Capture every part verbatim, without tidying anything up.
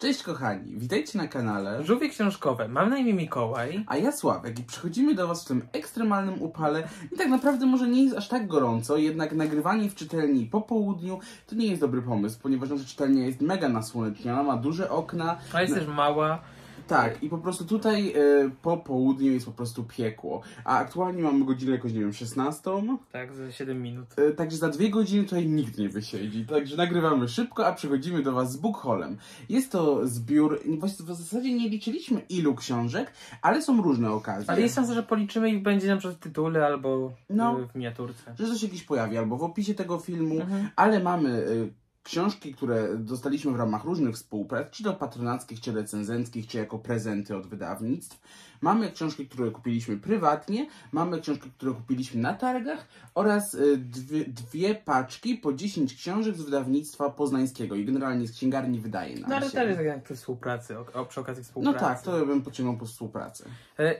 Cześć kochani, witajcie na kanale Żółwie książkowe, mam na imię Mikołaj, a ja Sławek i przychodzimy do was w tym ekstremalnym upale i tak naprawdę może nie jest aż tak gorąco, jednak nagrywanie w czytelni po południu to nie jest dobry pomysł, ponieważ nasza czytelnia jest mega nasłoneczniona, ma duże okna. A jest też mała. Tak, i po prostu tutaj y, po południu jest po prostu piekło. A aktualnie mamy godzinę jakoś, nie wiem, szesnastą. Tak, za siedem minut. Y, także za dwie godziny tutaj nikt nie wysiedzi. Także nagrywamy szybko, a przychodzimy do was z Book Haulem. Jest to zbiór, w zasadzie nie liczyliśmy ilu książek, ale są różne okazje. Ale jest szansa, że policzymy i będzie na przykład w tytule albo no, w miniaturce. Że coś jakiś pojawi albo w opisie tego filmu, mhm. Ale mamy... Y, Książki, które dostaliśmy w ramach różnych współprac, czy to patronackich, czy recenzenckich, czy jako prezenty od wydawnictw. Mamy książki, które kupiliśmy prywatnie, mamy książki, które kupiliśmy na targach oraz dwie, dwie paczki po dziesięć książek z wydawnictwa poznańskiego i generalnie z księgarni wydaje nam się. No ale też tak jak przy współpracy, o, o, przy okazji współpracy. No tak, to bym pociągnął po współpracy.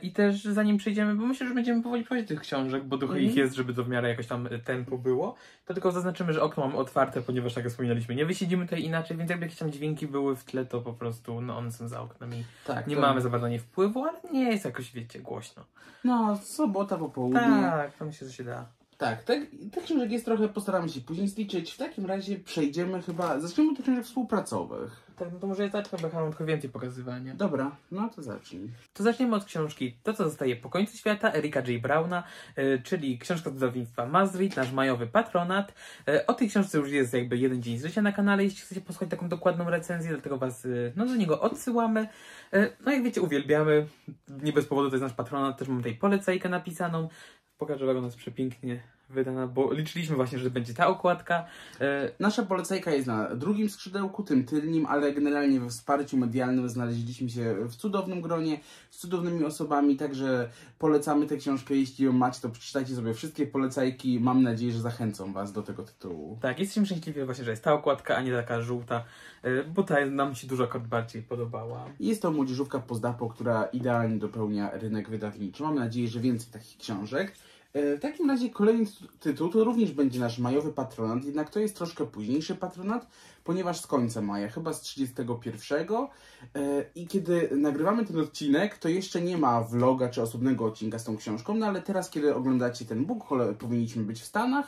I też zanim przejdziemy, bo myślę, że będziemy powoli powiedzieć tych książek, bo dużo mm. ich jest, żeby to w miarę jakoś tam tempo było, to tylko zaznaczymy, że okno mamy otwarte, ponieważ tak jak wspominaliśmy, nie wysiedzimy tutaj inaczej, więc jakby jakieś tam dźwięki były w tle, to po prostu no one są za oknami. Tak, nie to... mamy za bardzo nie wpływu, ale nie jest jakoś, wiecie, głośno. No, sobota po południu. Tak, to myślę, że się da. Tak, tak, tych książek jest trochę, postaramy się później zliczyć. W takim razie przejdziemy chyba, zacznijmy do książek współpracowych. Tak, no to może ja zacznę, bo mam trochę więcej pokazywania. Dobra, no to zacznij. To zaczniemy od książki To, co zostaje po końcu świata, Erika J. Browna, y, czyli książka z wydawnictwa Mazrit, nasz majowy patronat. Y, o tej książce już jest jakby jeden dzień z życia na kanale, jeśli chcecie posłuchać taką dokładną recenzję, dlatego was y, no, do niego odsyłamy. Y, no jak wiecie, uwielbiamy, nie bez powodu to jest nasz patronat, też mam tutaj polecajkę napisaną. Pokażę wam, ona jest przepięknie wydana, bo liczyliśmy właśnie, że będzie ta okładka. Nasza polecajka jest na drugim skrzydełku, tym tylnym, ale generalnie we wsparciu medialnym znaleźliśmy się w cudownym gronie, z cudownymi osobami, także polecamy tę książkę, jeśli ją macie, to przeczytajcie sobie wszystkie polecajki, mam nadzieję, że zachęcą was do tego tytułu. Tak, jesteśmy szczęśliwi właśnie, że jest ta okładka, a nie taka żółta, bo ta nam się dużo akurat bardziej podobała. Jest to młodzieżówka Pozdapo, która idealnie dopełnia rynek wydawniczy, mam nadzieję, że więcej takich książek. W takim razie kolejny tytuł to również będzie nasz majowy patronat, jednak to jest troszkę późniejszy patronat, ponieważ z końca maja, chyba z trzydziestego pierwszego. I kiedy nagrywamy ten odcinek, to jeszcze nie ma vloga czy osobnego odcinka z tą książką, no ale teraz, kiedy oglądacie ten book haul, powinniśmy być w Stanach,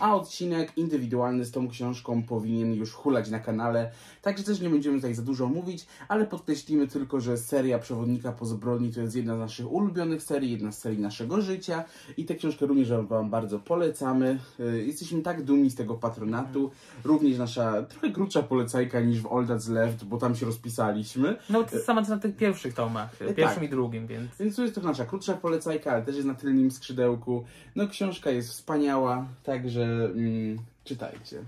a odcinek indywidualny z tą książką powinien już hulać na kanale, także też nie będziemy tutaj za dużo mówić, ale podkreślimy tylko, że seria Przewodnika po zbrodni to jest jedna z naszych ulubionych serii, jedna z serii naszego życia i tę książkę również wam bardzo polecamy. Jesteśmy tak dumni z tego patronatu, również nasza trochę krótsza polecajka niż w All That's Left, bo tam się rozpisaliśmy. No to sama co na tych pierwszych tomach, pierwszym tak. I drugim, więc... Więc to jest to nasza krótsza polecajka, ale też jest na tylnym skrzydełku. No książka jest wspaniała, także czytajcie.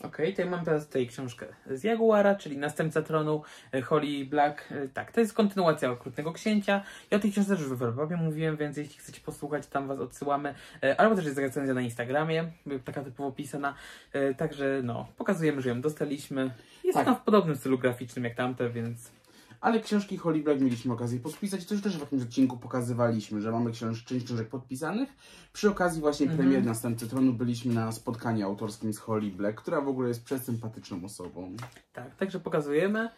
Okej, okay, to ja mam teraz tutaj książkę z Jaguara, czyli Następca Tronu, Holly Black. Tak, to jest kontynuacja Okrutnego Księcia. Ja o tej książce też już we webie mówiłem, więc jeśli chcecie posłuchać, tam was odsyłamy. Albo też jest recenzja na Instagramie, taka typowo pisana. Także no, pokazujemy, że ją dostaliśmy. Jest tak. Ona w podobnym stylu graficznym jak tamte, więc... Ale książki Holly Black mieliśmy okazję podpisać. To już też w jakimś odcinku pokazywaliśmy, że mamy książ część książek podpisanych. Przy okazji właśnie mm -hmm. premier Następcy Tronu byliśmy na spotkaniu autorskim z Holly Black, która w ogóle jest przesympatyczną osobą. Tak, także pokazujemy.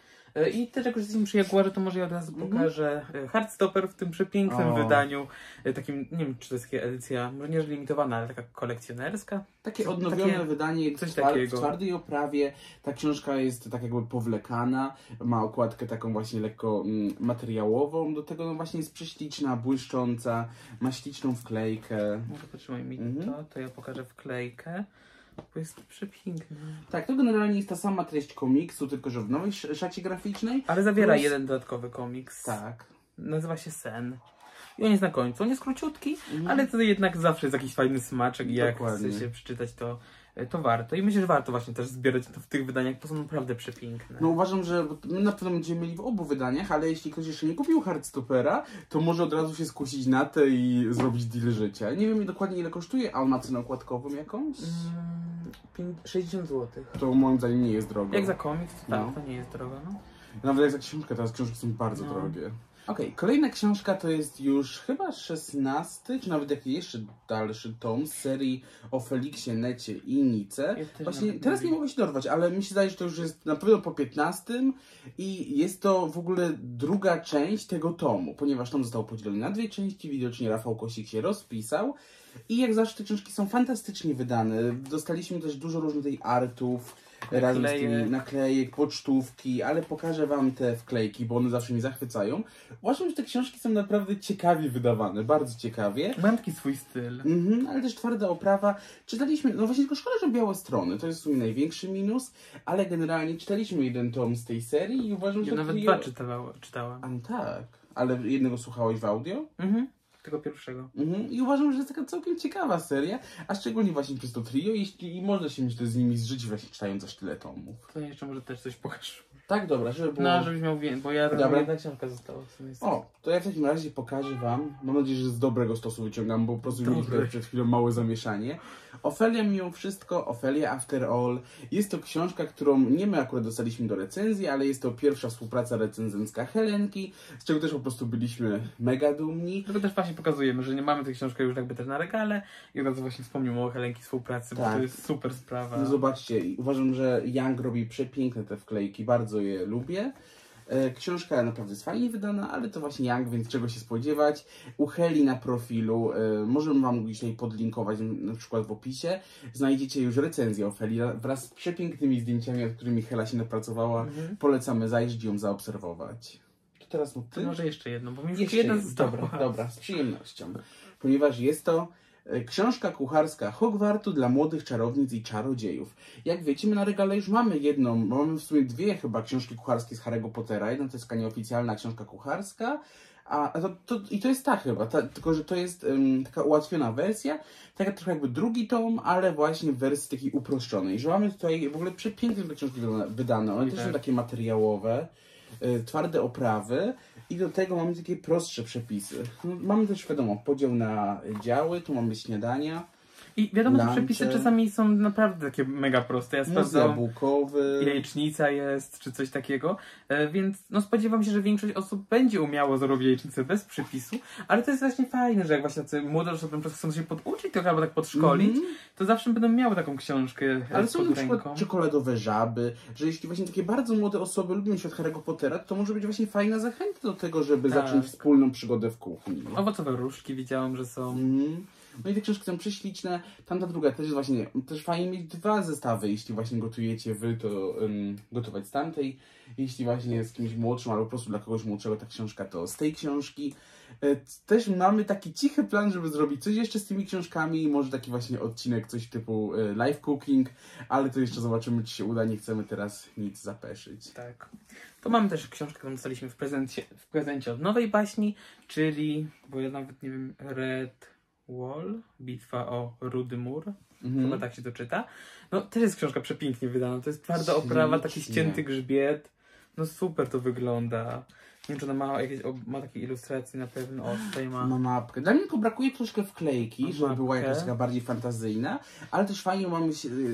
I też jak już jesteśmy przy Jaguarze, to może ja od razu pokażę Heartstopper w tym przepięknym o. wydaniu. Takim, nie wiem czy to jest edycja, może nie limitowana, ale taka kolekcjonerska. Takie odnowione takie, wydanie, coś twar takiego. W twardej oprawie. Ta książka jest tak jakby powlekana, ma okładkę taką właśnie lekko mm, materiałową. Do tego no właśnie jest prześliczna, błyszcząca, ma śliczną wklejkę. Może potrzymaj mi mhm. to, to ja pokażę wklejkę. Bo jest przepiękne. Tak, to generalnie jest ta sama treść komiksu, tylko że w nowej szacie graficznej. Ale zawiera plus... jeden dodatkowy komiks. Tak. Nazywa się Sen. I on jest na końcu. On jest króciutki, mm. ale to jednak zawsze jest jakiś fajny smaczek. I jak chce się przeczytać, to, to warto. I myślę, że warto właśnie też zbierać to w tych wydaniach, bo są naprawdę przepiękne. No uważam, że my na pewno będziemy mieli w obu wydaniach, ale jeśli ktoś jeszcze nie kupił Heartstoppera, to może od razu się skusić na te i zrobić deal życia. Nie wiem dokładnie ile kosztuje, a on ma cenę okładkową jakąś? Mm. sześćdziesiąt złotych. To moim zdaniem nie jest drogo. Jak za komiks, to tak, no. To nie jest drogo. No. Nawet jak za książkę, teraz książki są bardzo no. drogie. Okej, okay, kolejna książka to jest już chyba szesnasty, czy nawet jakiś jeszcze dalszy tom z serii o Felixie, Necie i Nice. Ja Właśnie teraz nie mogę się dorwać, ale mi się zdaje, że to już jest na pewno po piętnastym i jest to w ogóle druga część tego tomu, ponieważ tom został podzielony na dwie części, widocznie Rafał Kosik się rozpisał. I jak zawsze te książki są fantastycznie wydane. Dostaliśmy też dużo różnych tej artów, razem z tymi naklejek, pocztówki, ale pokażę wam te wklejki, bo one zawsze mnie zachwycają. Uważam, że te książki są naprawdę ciekawie wydawane, bardzo ciekawie. Mam taki swój styl. Mhm, ale też twarda oprawa. Czytaliśmy, no właśnie tylko szkoda, że białe strony, to jest w sumie największy minus, ale generalnie czytaliśmy jeden tom z tej serii i uważam, że... Ja nawet dwa czytała, czytałam. A tak, ale jednego słuchałeś w audio? Mhm. Tego pierwszego. Mm-hmm. I uważam, że jest taka całkiem ciekawa seria, a szczególnie właśnie przez to trio, jeśli i można się myślę z nimi zżyć właśnie czytając aż tyle tomów. To jeszcze może też coś pokażę. Tak, dobra, żeby było... No, żebyś miał więcej, bo ja dobra. Jedna książka została w sumie. O, to ja w takim razie pokażę wam, mam nadzieję, że z dobrego stosu wyciągam, bo po prostu mieliśmy przed chwilą małe zamieszanie. Ofelia mimo wszystko, Ofelia After All. Jest to książka, którą nie my akurat dostaliśmy do recenzji, ale jest to pierwsza współpraca recenzencka Helenki, z czego też po prostu byliśmy mega dumni. Tylko też właśnie pokazujemy, że nie mamy tej książki już jakby też na regale i od razu właśnie wspomniał o Helenki współpracy, tak. Bo to jest super sprawa. No zobaczcie, uważam, że Young robi przepiękne te wklejki, bardzo je lubię. Książka naprawdę jest fajnie wydana, ale to właśnie Young, więc czego się spodziewać. U Heli na profilu, y, możemy wam dzisiaj podlinkować na przykład w opisie, znajdziecie już recenzję o Heli wraz z przepięknymi zdjęciami, nad którymi Hela się napracowała. Mhm. Polecamy zajrzeć i ją zaobserwować. To teraz no ty? Może jeszcze jedną, bo mi już jeszcze jeden został. Dobra, dobra, z przyjemnością. Ponieważ jest to książka kucharska Hogwartu dla młodych czarownic i czarodziejów. Jak wiecie, my na regale już mamy jedną, mamy w sumie dwie chyba książki kucharskie z Harry'ego Pottera. Jedna to jest taka nieoficjalna książka kucharska, a to, to, i to jest ta chyba, ta, tylko że to jest um, taka ułatwiona wersja, taka trochę jakby drugi tom, ale właśnie w wersji takiej uproszczonej. Że mamy tutaj w ogóle przepiękne książki wydane, one też są takie materiałowe, y, twarde oprawy. I do tego mamy takie prostsze przepisy. Mamy też, wiadomo, podział na działy, tu mamy śniadania. I wiadomo, lunche. Te przepisy czasami są naprawdę takie mega proste. Ja sprawdzam, bukowy, jajecznica jest, czy coś takiego. E, więc no spodziewam się, że większość osób będzie umiało zrobić jajecznicę bez przepisu. Ale to jest właśnie fajne, że jak właśnie młode osoby chcą się poduczyć trochę albo tak podszkolić, mm -hmm. to zawsze będą miały taką książkę. Ale są na przykład czekoladowe żaby, że jeśli właśnie takie bardzo młode osoby lubią się od Harry'ego Pottera, to może być właśnie fajna zachęta do tego, żeby tak. zacząć wspólną przygodę w kuchni. Owocowe różdżki widziałam, że są. Mm -hmm. No i te książki są prześliczne, tamta druga też jest właśnie, też fajnie mieć dwa zestawy, jeśli właśnie gotujecie wy, to um, gotować z tamtej, jeśli właśnie z kimś młodszym, albo po prostu dla kogoś młodszego ta książka, to z tej książki. Też mamy taki cichy plan, żeby zrobić coś jeszcze z tymi książkami, może taki właśnie odcinek, coś typu live cooking, ale to jeszcze zobaczymy, czy się uda, nie chcemy teraz nic zapeszyć. Tak. To mamy też książkę, którą dostaliśmy w prezencie, w prezencie od Nowej Baśni, czyli, bo ja nawet nie wiem, Red... Wall, bitwa o Rudy Mur, mhm. chyba tak się to czyta. No też jest książka przepięknie wydana, to jest twarda oprawa, taki ścięty grzbiet. No super to wygląda. Nie wiem, czy ona ma jakieś, ma takie ilustracje na pewno. O, tutaj ma. Ma mapkę. Dla mnie tylko brakuje troszkę wklejki, ma żeby mapkę. Była jakaś taka bardziej fantazyjna, ale też fajnie mamy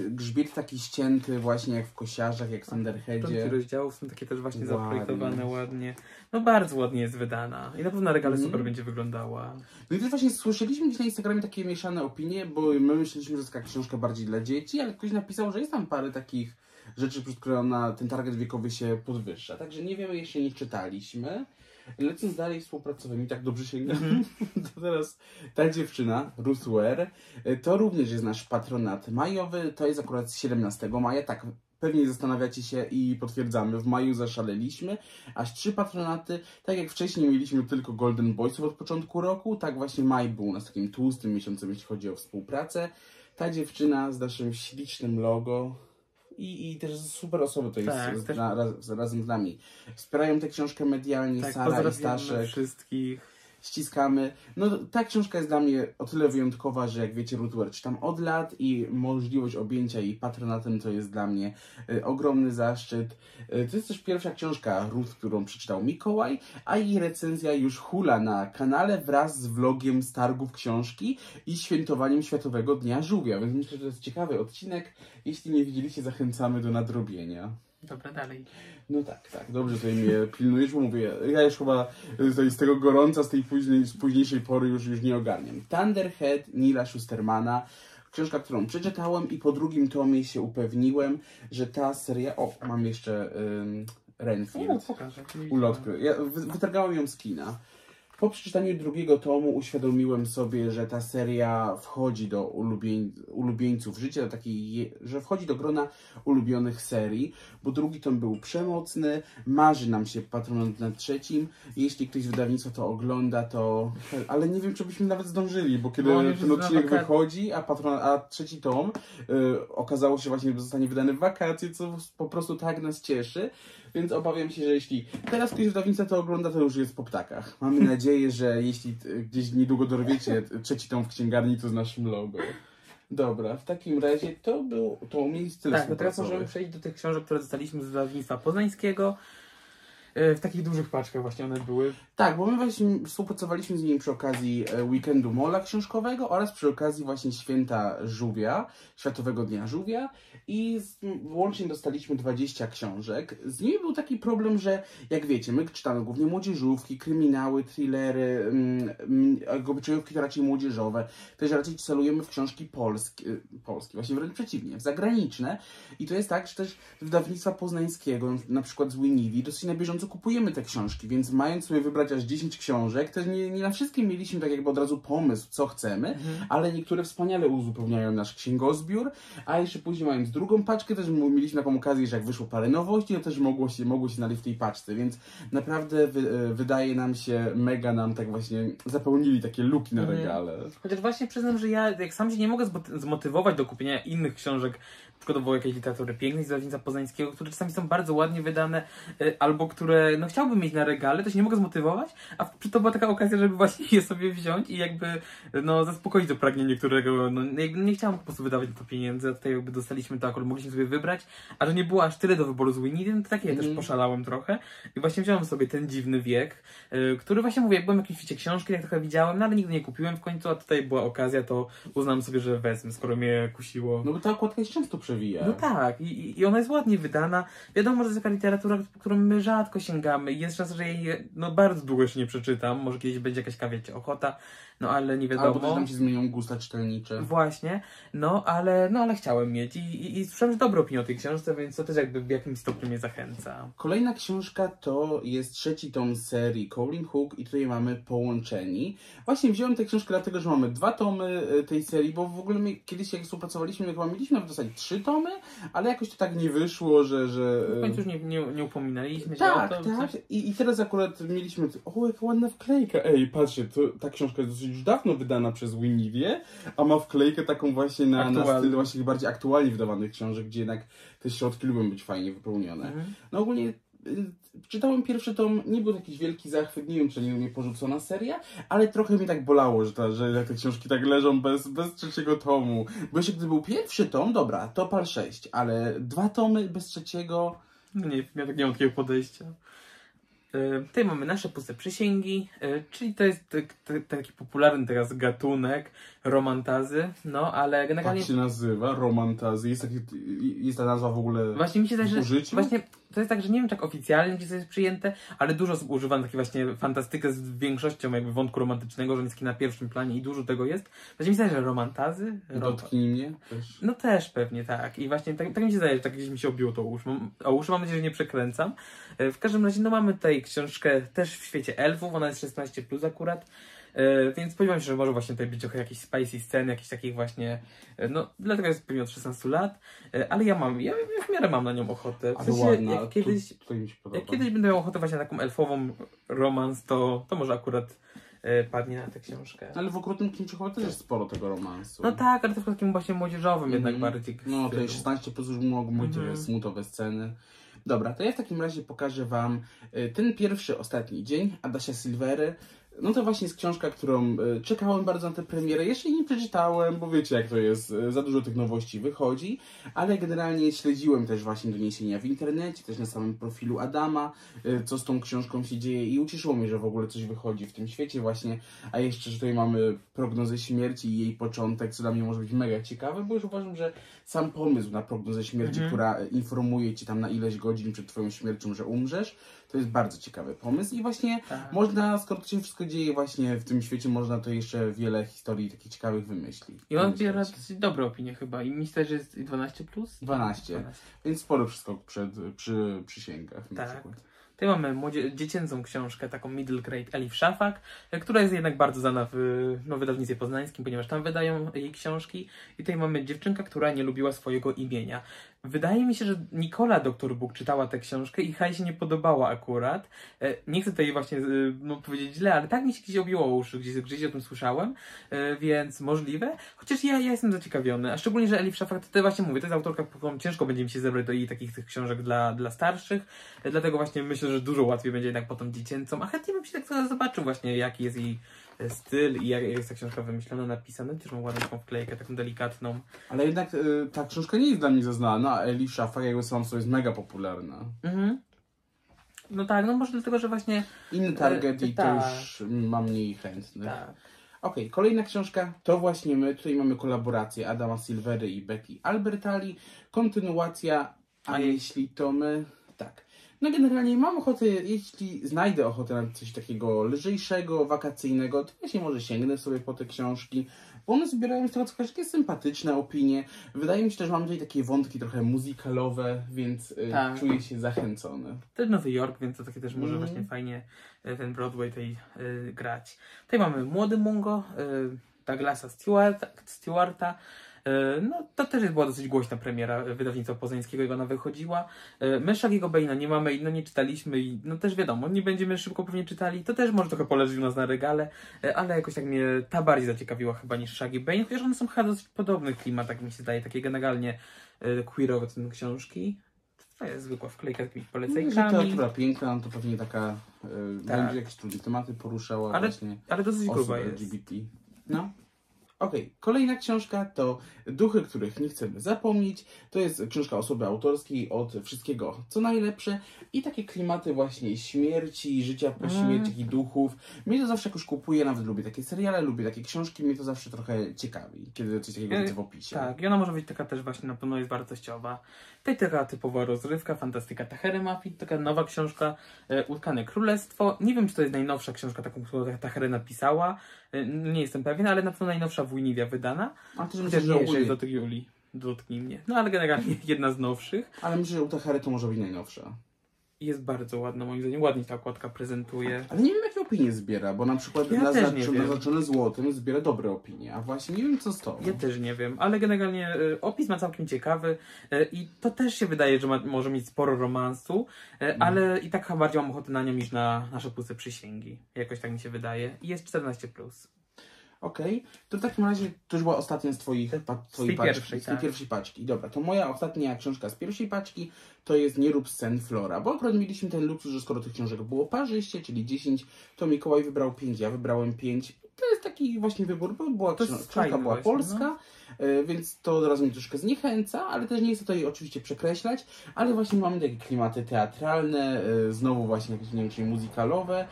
grzbiet taki ścięty właśnie jak w Kosiarzach, jak w Thunderheadzie. Rozdziałów są takie też właśnie ładnie. Zaprojektowane ładnie. No bardzo ładnie jest wydana i na pewno na regale mm. super będzie wyglądała. No i też właśnie słyszeliśmy gdzieś na Instagramie takie mieszane opinie, bo my myśleliśmy, że jest taka książka bardziej dla dzieci, ale ktoś napisał, że jest tam parę takich rzeczy, przez które ona, ten target wiekowy się podwyższa. Także nie wiemy, jeszcze nie czytaliśmy. Lecąc dalej współpracownymi, tak dobrze sięgam, mm-hmm. to teraz ta dziewczyna, Ruth Ware, to również jest nasz patronat majowy, to jest akurat siedemnastego maja, tak pewnie zastanawiacie się i potwierdzamy, w maju zaszaleliśmy, aż trzy patronaty, tak jak wcześniej mieliśmy tylko Golden Boysów od początku roku, tak właśnie maj był u nas takim tłustym miesiącem, jeśli chodzi o współpracę. Ta dziewczyna z naszym ślicznym logo, I, I też super osoby to jest tak, z, też... na, raz, razem z nami. Wspierają tę książkę medialnie, tak, Sara i Staszek. Wszystkich. Ściskamy. No ta książka jest dla mnie o tyle wyjątkowa, że jak wiecie, Ruth Ware czytam od lat i możliwość objęcia jej patronatem to jest dla mnie y, ogromny zaszczyt. Y, to jest też pierwsza książka Ruth, którą przeczytał Mikołaj, a jej recenzja już hula na kanale wraz z vlogiem z targów książki i świętowaniem Światowego Dnia Żółwia, więc myślę, że to jest ciekawy odcinek. Jeśli nie widzieliście, zachęcamy do nadrobienia. Dobra, dalej. No tak, tak. Dobrze tutaj mnie pilnujesz, bo mówię, ja już chyba z tego gorąca, z tej późnej, z późniejszej pory już, już nie ogarniam. Thunderhead Nila Schustermana. Książka, którą przeczytałem i po drugim tomie się upewniłem, że ta seria... O, mam jeszcze um, Renfield. Ulotkę. Ja wytargałem ją z kina. Po przeczytaniu drugiego tomu uświadomiłem sobie, że ta seria wchodzi do ulubień, ulubieńców życia, do takiej, że wchodzi do grona ulubionych serii, bo drugi tom był przemocny, marzy nam się patronat na trzecim. Jeśli ktoś z wydawnictwa to ogląda, to... Ale nie wiem, czy byśmy nawet zdążyli, bo kiedy no, ten odcinek wychodzi, a, patronat, a trzeci tom yy, okazało się właśnie, że zostanie wydany w wakacje, co po prostu tak nas cieszy. Więc obawiam się, że jeśli teraz ktoś wydawnictwa to ogląda, to już jest po ptakach. Mamy nadzieję, że jeśli gdzieś niedługo dorwiecie trzeci tom w księgarni, to z naszym logo. Dobra, w takim razie to był to miejsce. Tak, bo teraz możemy przejść do tych książek, które dostaliśmy z wydawnictwa poznańskiego. W takich dużych paczkach właśnie one były. Tak, bo my właśnie współpracowaliśmy z nimi przy okazji weekendu Mola Książkowego oraz przy okazji właśnie Święta Żółwia, Światowego Dnia Żółwia i łącznie dostaliśmy dwadzieścia książek. Z nimi był taki problem, że jak wiecie, my czytamy głównie młodzieżówki, kryminały, thrillery, obyczajówki to raczej młodzieżowe, też raczej celujemy w książki polskie, polskie, właśnie wręcz przeciwnie, w zagraniczne i to jest tak, że też wydawnictwa poznańskiego, na przykład z Winiwi, dosyć na bieżąco kupujemy te książki, więc mając sobie wybrać aż dziesięć książek, to nie, nie na wszystkim mieliśmy tak jakby od razu pomysł, co chcemy, mhm. ale niektóre wspaniale uzupełniają nasz księgozbiór, a jeszcze później mając drugą paczkę, też mieliśmy taką okazję, że jak wyszło parę nowości, to też mogło się, mogło się znaleźć w tej paczce, więc naprawdę wy, wydaje nam się, mega nam tak właśnie zapełnili takie luki na regale. Mhm. Chociaż właśnie przyznam, że ja jak sam się nie mogę zmotywować do kupienia innych książek, przykładowo jakiejś literatury pięknej z wydawnictwa poznańskiego, które czasami są bardzo ładnie wydane, albo które no, chciałbym mieć na regale, to się nie mogę zmotywować, a to była taka okazja, żeby właśnie je sobie wziąć i jakby no, zaspokoić to pragnienie, którego no, nie chciałam po prostu wydawać na to pieniędzy, a tutaj jakby dostaliśmy to akurat, mogliśmy sobie wybrać, a że nie było aż tyle do wyboru z Winnie, no to tak ja mm. też poszalałem trochę i właśnie wziąłem sobie ten dziwny wiek, yy, który właśnie mówię, jak byłem w jakimś świecie książki, jak trochę widziałem, no, ale nigdy nie kupiłem w końcu, a tutaj była okazja, to uznałem sobie, że wezmę, skoro mnie kusiło. No bo ta okładka jest często przewija. No tak, i, i ona jest ładnie wydana. Wiadomo, że jest taka literatura, którą my rzadko sięgamy i jest czas, że jej no, bardzo długo się nie przeczytam. Może kiedyś będzie jakaś kawiecie ochota, no ale nie wiadomo. Albo też tam się zmienią gusta czytelnicze. Właśnie, no ale, no, ale chciałem mieć i, i, i słyszałem dobre opinie o tej książce, więc to też jakby w jakimś stopniu mnie zachęca. Kolejna książka to jest trzeci tom serii Calling Hook i tutaj mamy Połączeni. Właśnie wziąłem tę książkę dlatego, że mamy dwa tomy tej serii, bo w ogóle my kiedyś jak współpracowaliśmy, jak mieliśmy w zasadzie trzy tomy, ale jakoś to tak nie wyszło, że... że... W końcu już nie, nie, nie upominaliśmy się tak, o to. Tak, tak. I, I teraz akurat mieliśmy... O, jaka ładna wklejka. Ej, patrzcie, to, ta książka jest dosyć już dawno wydana przez Winnie, a ma wklejkę taką właśnie na, na styl właśnie bardziej aktualnie wydawanych książek, gdzie jednak te środki lubią być fajnie wypełnione. Mhm. No ogólnie... Czytałem pierwszy tom, nie był jakiś wielki zachwyt, nie wiem, czy nie mnie porzucona seria, ale trochę mi tak bolało, że, ta, że te książki tak leżą bez, bez trzeciego tomu. Bo jeszcze gdy był pierwszy tom, dobra, to par sześć, ale dwa tomy bez trzeciego... No nie, ja tak nie mam takiego podejścia. Yy, tutaj mamy Nasze puste przysięgi, yy, czyli to jest taki popularny teraz gatunek romantazy, no ale generalnie... Tak się nazywa, romantazy, jest, taki, jest ta nazwa w ogóle właśnie mi się zdaje, w użyciu? Właśnie to jest tak, że nie wiem, czy tak oficjalnie gdzieś to jest przyjęte, ale dużo osób używa takiej właśnie fantastykę z większością jakby wątku romantycznego, że niski na pierwszym planie i dużo tego jest. Właśnie mi się zdaje, że romantazy... Dotknij mnie też. No też pewnie, tak. I właśnie tak, tak mi się zdaje, że tak gdzieś mi się obiło to o uszy. O uszy, mam nadzieję, że nie przekręcam. W każdym razie, no mamy tutaj książkę też w świecie elfów, ona jest szesnaście plus akurat. Yy, więc spodziewam się, że może właśnie tutaj być trochę jakichś spicy scen, jakichś takich właśnie, yy, no dlatego jest pewnie od szesnastu lat, yy, ale ja mam, ja w miarę mam na nią ochotę. W sensie, ładna, jak, kiedyś, tu, tu mi się podoba. Jak kiedyś będę miał ochotę właśnie na taką elfową romans, to, to może akurat yy, padnie na tę książkę. Ale w Okrutnym Księciu chyba też jest sporo tego romansu. No tak, ale to takim właśnie młodzieżowym mm. jednak bardziej. No to jest szesnaście plus już mogą być mm. smutowe sceny. Dobra, to ja w takim razie pokażę wam ten pierwszy, ostatni dzień Adasia Silvery. No to właśnie jest książka, którą czekałem bardzo na tę premierę. Jeszcze jej nie przeczytałem, bo wiecie jak to jest, za dużo tych nowości wychodzi, ale generalnie śledziłem też właśnie doniesienia w internecie, też na samym profilu Adama, co z tą książką się dzieje i ucieszyło mnie, że w ogóle coś wychodzi w tym świecie właśnie, a jeszcze że tutaj mamy prognozę śmierci i jej początek, co dla mnie może być mega ciekawe, bo już uważam, że sam pomysł na prognozę śmierci, mhm. która informuje Cię tam na ileś godzin przed Twoją śmiercią, że umrzesz, to jest bardzo ciekawy pomysł i właśnie tak. można, skoro to się wszystko dzieje właśnie w tym świecie, można to jeszcze wiele historii takich ciekawych wymyślić. I on zbiera dobre opinie chyba i myślę, że jest dwanaście plus? dwanaście, dwanaście. Więc sporo wszystko przed, przy przysięgach na tak. przykład. Tutaj mamy młodzie, dziecięcą książkę, taką middle grade Elif Szafak, która jest jednak bardzo znana w no, wydawnictwie poznańskim, ponieważ tam wydają jej książki. I tutaj mamy dziewczynka, która nie lubiła swojego imienia. Wydaje mi się, że Nicola doktor Bóg czytała tę książkę i chyba się nie podobała akurat. Nie chcę tutaj właśnie no, powiedzieć źle, ale tak mi się gdzieś obiło o uszy, gdzieś, gdzieś o tym słyszałem, więc możliwe. Chociaż ja, ja jestem zaciekawiony, a szczególnie, że Elif Szafak, to, to właśnie mówię, to jest autorka, którą ciężko będzie mi się zebrać do jej takich tych książek dla, dla starszych, dlatego właśnie myślę, że dużo łatwiej będzie jednak potem dziecięcą, a chętnie bym się tak zobaczył właśnie, jaki jest jej styl i jak jest ta książka wymyślona, napisana. Też mam ładną taką wklejkę, taką delikatną. Ale jednak y, ta książka nie jest dla mnie zaznana, a Elif Szafak jakby sama sobie jest mega popularna. Mhm. No tak, no może dlatego, że właśnie... Inny target i to już ma mniej chętnych. Tak. Okej, okay, kolejna książka to właśnie my. Tutaj mamy kolaborację Adama Silvery i Becky Albertali. Kontynuacja, a jeśli to my... Tak. No generalnie mam ochotę, jeśli znajdę ochotę na coś takiego lżejszego, wakacyjnego, to właśnie może sięgnę sobie po te książki, bo one zbierają z tego co takie sympatyczne opinie. Wydaje mi się też, że mamy tutaj takie wątki trochę muzykalowe, więc tak. czuję się zachęcony. Też Nowy Jork, więc to takie też może mm. właśnie fajnie ten Broadway tej yy, grać. Tutaj mamy Młody Mungo, yy, Douglasa Stewarta, Stewarta. No, to też była dosyć głośna premiera wydawnictwa poznańskiego, jak ona wychodziła. My Shaggy'ego Bane'a nie mamy, no nie czytaliśmy i no też wiadomo, nie będziemy szybko pewnie czytali, to też może trochę poleży u nas na regale, ale jakoś tak mnie ta bardziej zaciekawiła chyba niż Shaggy Bane, chociaż one są chyba dosyć podobnych klimat, tak mi się zdaje, takie generalnie queerowe te książki. To jest zwykła wklejka z jakimiś polecajkami. Literatura piękna, to pewnie taka, tak. będzie jakieś trudne tematy poruszała, ale właśnie ale dosyć gruba jest. L G B T. No. Okej, okay. Kolejna książka to Duchy, których nie chcemy zapomnieć. To jest książka osoby autorskiej od wszystkiego co najlepsze i takie klimaty właśnie śmierci, życia po śmierci i duchów. Mnie to zawsze jakoś kupuje, nawet lubię takie seriale, lubię takie książki, mnie to zawsze trochę ciekawi, kiedy coś takiego widzę w opisie. Tak, i ona może być taka też właśnie na pewno jest wartościowa. Tutaj taka typowa rozrywka, fantastyka Tahere Mafi, taka nowa książka Utkane Królestwo. Nie wiem, czy to jest najnowsza książka, taką, którą Tahere napisała, nie jestem pewien, ale na pewno najnowsza Winnie wydana. A to myślę, że jest do tych Julii. Dotknij mnie. No ale generalnie jedna z nowszych. Ale myślę, że u Tahery to może być najnowsza. Jest bardzo ładna, moim zdaniem. Ładnie ta okładka prezentuje. Ale nie wiem, jakie opinie zbiera, bo na przykład ja Naznaczone Złotym zbiera dobre opinie, a właśnie nie wiem, co z tobą. Ja też nie wiem, ale generalnie y, opis ma całkiem ciekawy y, i to też się wydaje, że ma, może mieć sporo romansu, y, mm. ale i tak chyba bardziej mam ochotę na nią niż na nasze puste przysięgi. Jakoś tak mi się wydaje. I jest czternaście plus. Okej, okay. To w takim razie to już była ostatnia z twoich pa, z tej paczki, pierwszej, z tej tak. pierwszej paczki. Dobra, to moja ostatnia książka z pierwszej paczki to jest Nie rób scen Flora, bo akurat mieliśmy ten luksus, że skoro tych książek było parzyście, czyli dziesięć, to Mikołaj wybrał pięć, ja wybrałem pięć. To jest taki właśnie wybór, bo była książka była właśnie, polska, no. Więc to od razu mnie troszkę zniechęca, ale też nie chcę tutaj oczywiście przekreślać, ale właśnie mamy takie klimaty teatralne, znowu właśnie jakieś, nie wiem, czyli muzykalowe,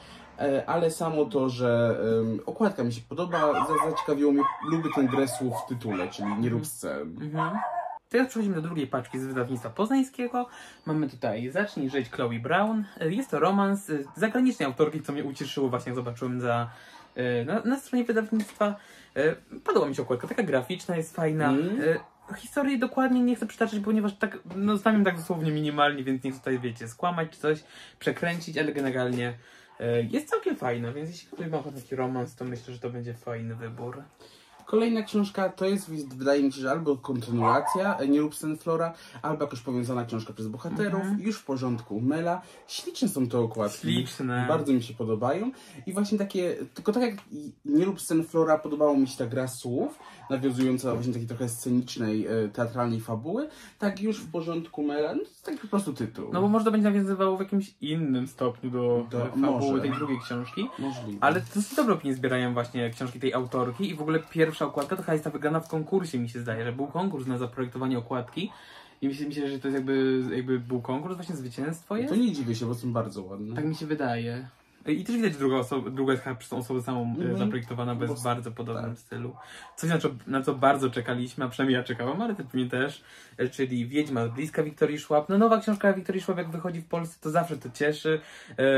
ale samo to, że um, okładka mi się podoba, zaciekawiło mnie, lubię ten grę słów w tytule, czyli nie rób scen. Mhm. Teraz przechodzimy do drugiej paczki z wydawnictwa poznańskiego. Mamy tutaj Zacznij żyć Chloe Brown. Jest to romans zagranicznej autorki, co mnie ucieszyło właśnie, jak zobaczyłem za... Na, na stronie wydawnictwa padła mi się okładka, taka graficzna, jest fajna. Mm. Historii dokładnie nie chcę przytaczać, ponieważ tak, no znam ją tak dosłownie minimalnie, więc nie chcę tutaj, wiecie, skłamać czy coś, przekręcić, ale generalnie jest całkiem fajna, więc jeśli ktoś ma taki romans, to myślę, że to będzie fajny wybór. Kolejna książka to jest, wydaje mi się, że albo kontynuacja Nie lub sen Flora, albo jakaś powiązana książka przez bohaterów, mhm. już w porządku Mela. Śliczne są te okładki. Śliczne. Bardzo mi się podobają. I właśnie takie, tylko tak jak Nie lub sen Flora podobało mi się ta gra słów, nawiązująca właśnie takiej trochę scenicznej, teatralnej fabuły, tak już w porządku Mela, no to jest taki po prostu tytuł. No bo może to będzie nawiązywało w jakimś innym stopniu do, do fabuły może. tej drugiej książki. Możliwe. Ale to są dobre opinie zbierają właśnie książki tej autorki i w ogóle pierwsza okładka to jest ta wygrana w konkursie, mi się zdaje, że był konkurs na zaprojektowanie okładki. I myślę, myślę, że to jest jakby, jakby był konkurs, właśnie zwycięstwo jest. No to nie dziwię się, bo są bardzo ładne. Tak mi się wydaje. I też widać, że druga, osoba, druga jest chyba przez tą osobę samą mm-hmm. zaprojektowana, bo jest w bardzo podobnym tak. stylu. Coś, na co, na co bardzo czekaliśmy, a przynajmniej ja czekałam, ale ty pewnie też, czyli Wiedźma z bliska Wiktorii Schwab. No nowa książka Wiktorii Schwab, jak wychodzi w Polsce, to zawsze to cieszy,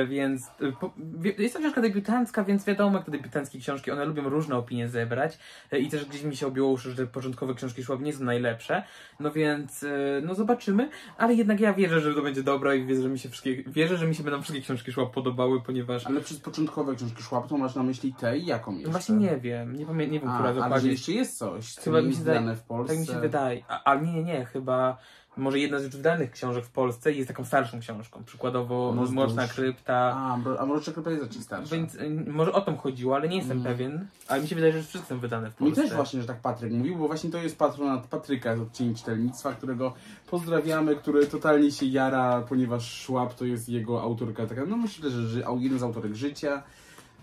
więc... Po, jest to książka debiutancka, więc wiadomo, jak te debiutanckie książki, one lubią różne opinie zebrać i też gdzieś mi się obiło uszy, że te początkowe książki Schwab nie są najlepsze, no więc no zobaczymy, ale jednak ja wierzę, że to będzie dobre i wierzę, że mi się, wszystkie, wierzę, że mi się będą wszystkie książki Schwab podobały, ponieważ ale przez początkowe książki Schwab to masz na myśli tę i jaką jeszcze? No właśnie nie wiem, nie, pamię nie wiem, a, która dokładnie. Ale że jeszcze jest coś, co chyba nie jest mi wydane w Polsce. Tak mi się wydaje, a, a nie, nie, chyba może jedna z już wydanych książek w Polsce jest taką starszą książką, przykładowo no, Mroczna Krypta. A, a Mroczna Krypta jest raczej starsza. Więc y, może o tym chodziło, ale nie jestem mm. pewien, ale mi się wydaje, że wszystkie są wydane w Polsce. Mi też właśnie, że tak Patryk mówił, bo właśnie to jest patronat Patryka z odcieni czytelnictwa, którego pozdrawiamy, który totalnie się jara, ponieważ Schwab to jest jego autorka taka, no myślę, że jeden z autorek życia.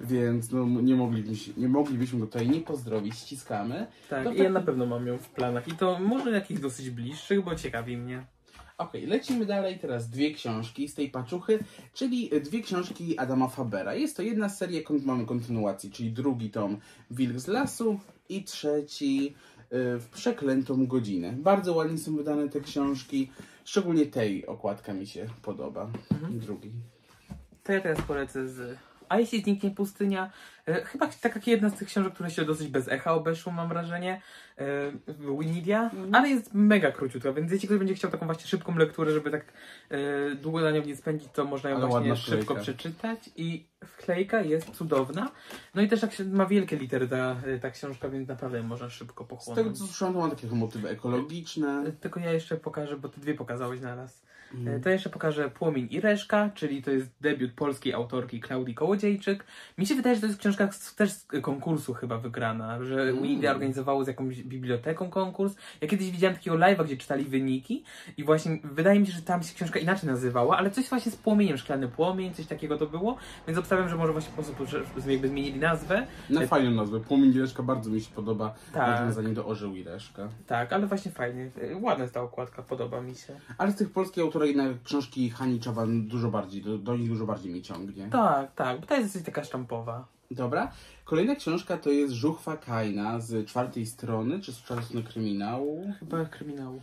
Więc no, nie, moglibyśmy, nie moglibyśmy go tutaj nie pozdrowić, ściskamy. Tak, no, tak, ja na pewno mam ją w planach i to może jakichś dosyć bliższych, bo ciekawi mnie. Okej, okay, lecimy dalej, teraz dwie książki z tej paczuchy, czyli dwie książki Adama Fabera. Jest to jedna seria, mamy kontynuację, czyli drugi tom Wilk z lasu i trzeci W przeklętą godzinę. Bardzo ładnie są wydane te książki, szczególnie tej okładka mi się podoba, mhm. drugi. To ja teraz polecę z... A jeśli zniknie pustynia, e, chyba taka jedna z tych książek, które się dosyć bez echa obeszło, mam wrażenie, e, Winidia, mm. ale jest mega króciutka, więc jeśli ktoś będzie chciał taką właśnie szybką lekturę, żeby tak e, długo na nią nie spędzić, to można ją ale właśnie szybko klejka. przeczytać i wklejka jest cudowna. No i też tak się, ma wielkie litery ta, ta książka, więc naprawdę można szybko pochłonąć. Z tego co słyszałem, to ma takie motywy ekologiczne. E, tylko ja jeszcze pokażę, bo ty dwie pokazałeś na raz. Mm. To jeszcze pokażę Płomień i Reszka, czyli to jest debiut polskiej autorki Klaudii Kołodziejczyk. Mi się wydaje, że to jest książka z, też z konkursu chyba wygrana, że mm. Winnie organizowało z jakąś biblioteką konkurs. Ja kiedyś widziałam takiego live'a, gdzie czytali wyniki i właśnie wydaje mi się, że tam się książka inaczej nazywała, ale coś właśnie z płomieniem, szklany płomień, coś takiego to było, więc obstawiam, że może właśnie po prostu jakby zmienili nazwę. Na fajną nazwę, Płomień i Reszka bardzo mi się podoba, nawiązanie tak. do Orzeł i Reszka. Tak, ale właśnie fajnie, ładna jest ta okładka, podoba mi się. Ale z tych polskich autorów na książki Hani Czawan dużo bardziej, do, do nich dużo bardziej mnie ciągnie. Tak, tak, bo ta jest taka sztampowa. Dobra. Kolejna książka to jest Żuchwa Kaina z czwartej strony, czy z czwartej strony kryminału? Chyba kryminału.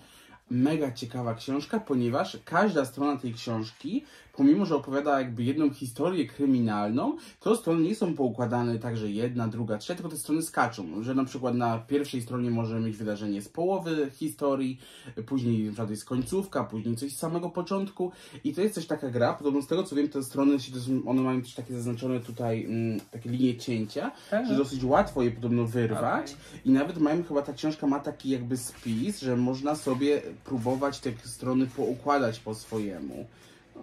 Mega ciekawa książka, ponieważ każda strona tej książki, pomimo że opowiada jakby jedną historię kryminalną, to strony nie są poukładane tak, że jedna, druga, trzecia, tylko te strony skaczą. Że na przykład na pierwszej stronie może mieć wydarzenie z połowy historii, później na przykład jest końcówka, później coś z samego początku. I to jest też taka gra, podobno z tego co wiem, te strony się dosyć, one mają też takie zaznaczone tutaj mm, takie linie cięcia, Aha. że dosyć łatwo je podobno wyrwać. Okay. I nawet mają, chyba ta książka ma taki jakby spis, że można sobie próbować te strony poukładać po swojemu.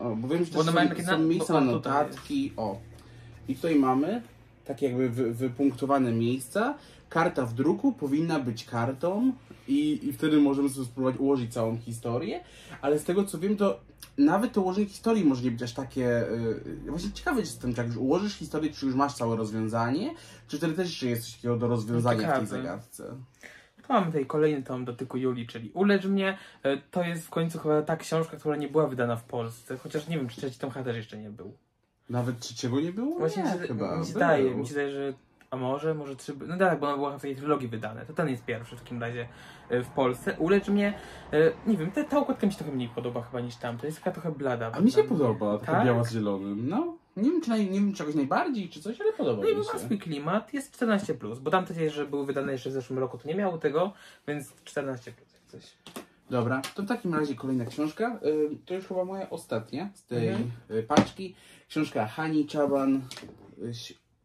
O, bo wiem, że też są, są miejsca na notatki. O. I tutaj mamy takie jakby wy, wypunktowane miejsca. Karta w druku powinna być kartą i, i wtedy możemy sobie spróbować ułożyć całą historię. Ale z tego co wiem, to nawet to ułożenie historii może nie być aż takie... Yy, właśnie ciekawe jest to, czy jak już ułożysz historię, czy już masz całe rozwiązanie, czy wtedy też jeszcze jest coś takiego do rozwiązania ciekawe. w tej zagadce. Mamy tutaj kolejny tom Dotyku Julii, czyli Ulecz Mnie. To jest w końcu chyba ta książka, która nie była wydana w Polsce, chociaż nie wiem, czy trzeci tom też jeszcze nie był. Nawet trzeciego nie było? Właśnie nie, się, chyba. Mi się zdaje, mi się zdaje, że... A może, może trzy... No tak, bo ona była w tej trylogii wydane. To ten jest pierwszy w takim razie w Polsce. Ulecz Mnie. Nie wiem, ta, ta okładka mi się trochę mniej podoba chyba niż tamta. Jest taka trochę blada. A mi się podoba, taka tak? biała z zielonym, no. Nie wiem, czy naj, nie wiem czegoś najbardziej, czy coś, ale podoba mi się. No i ma swój klimat, jest czternaście plus, bo tamte, że były wydane jeszcze w zeszłym roku, to nie miało tego, więc czternaście plus jak coś. Dobra, to w takim razie kolejna książka, to już chyba moja ostatnia z tej mhm. paczki. Książka Hani Czaban,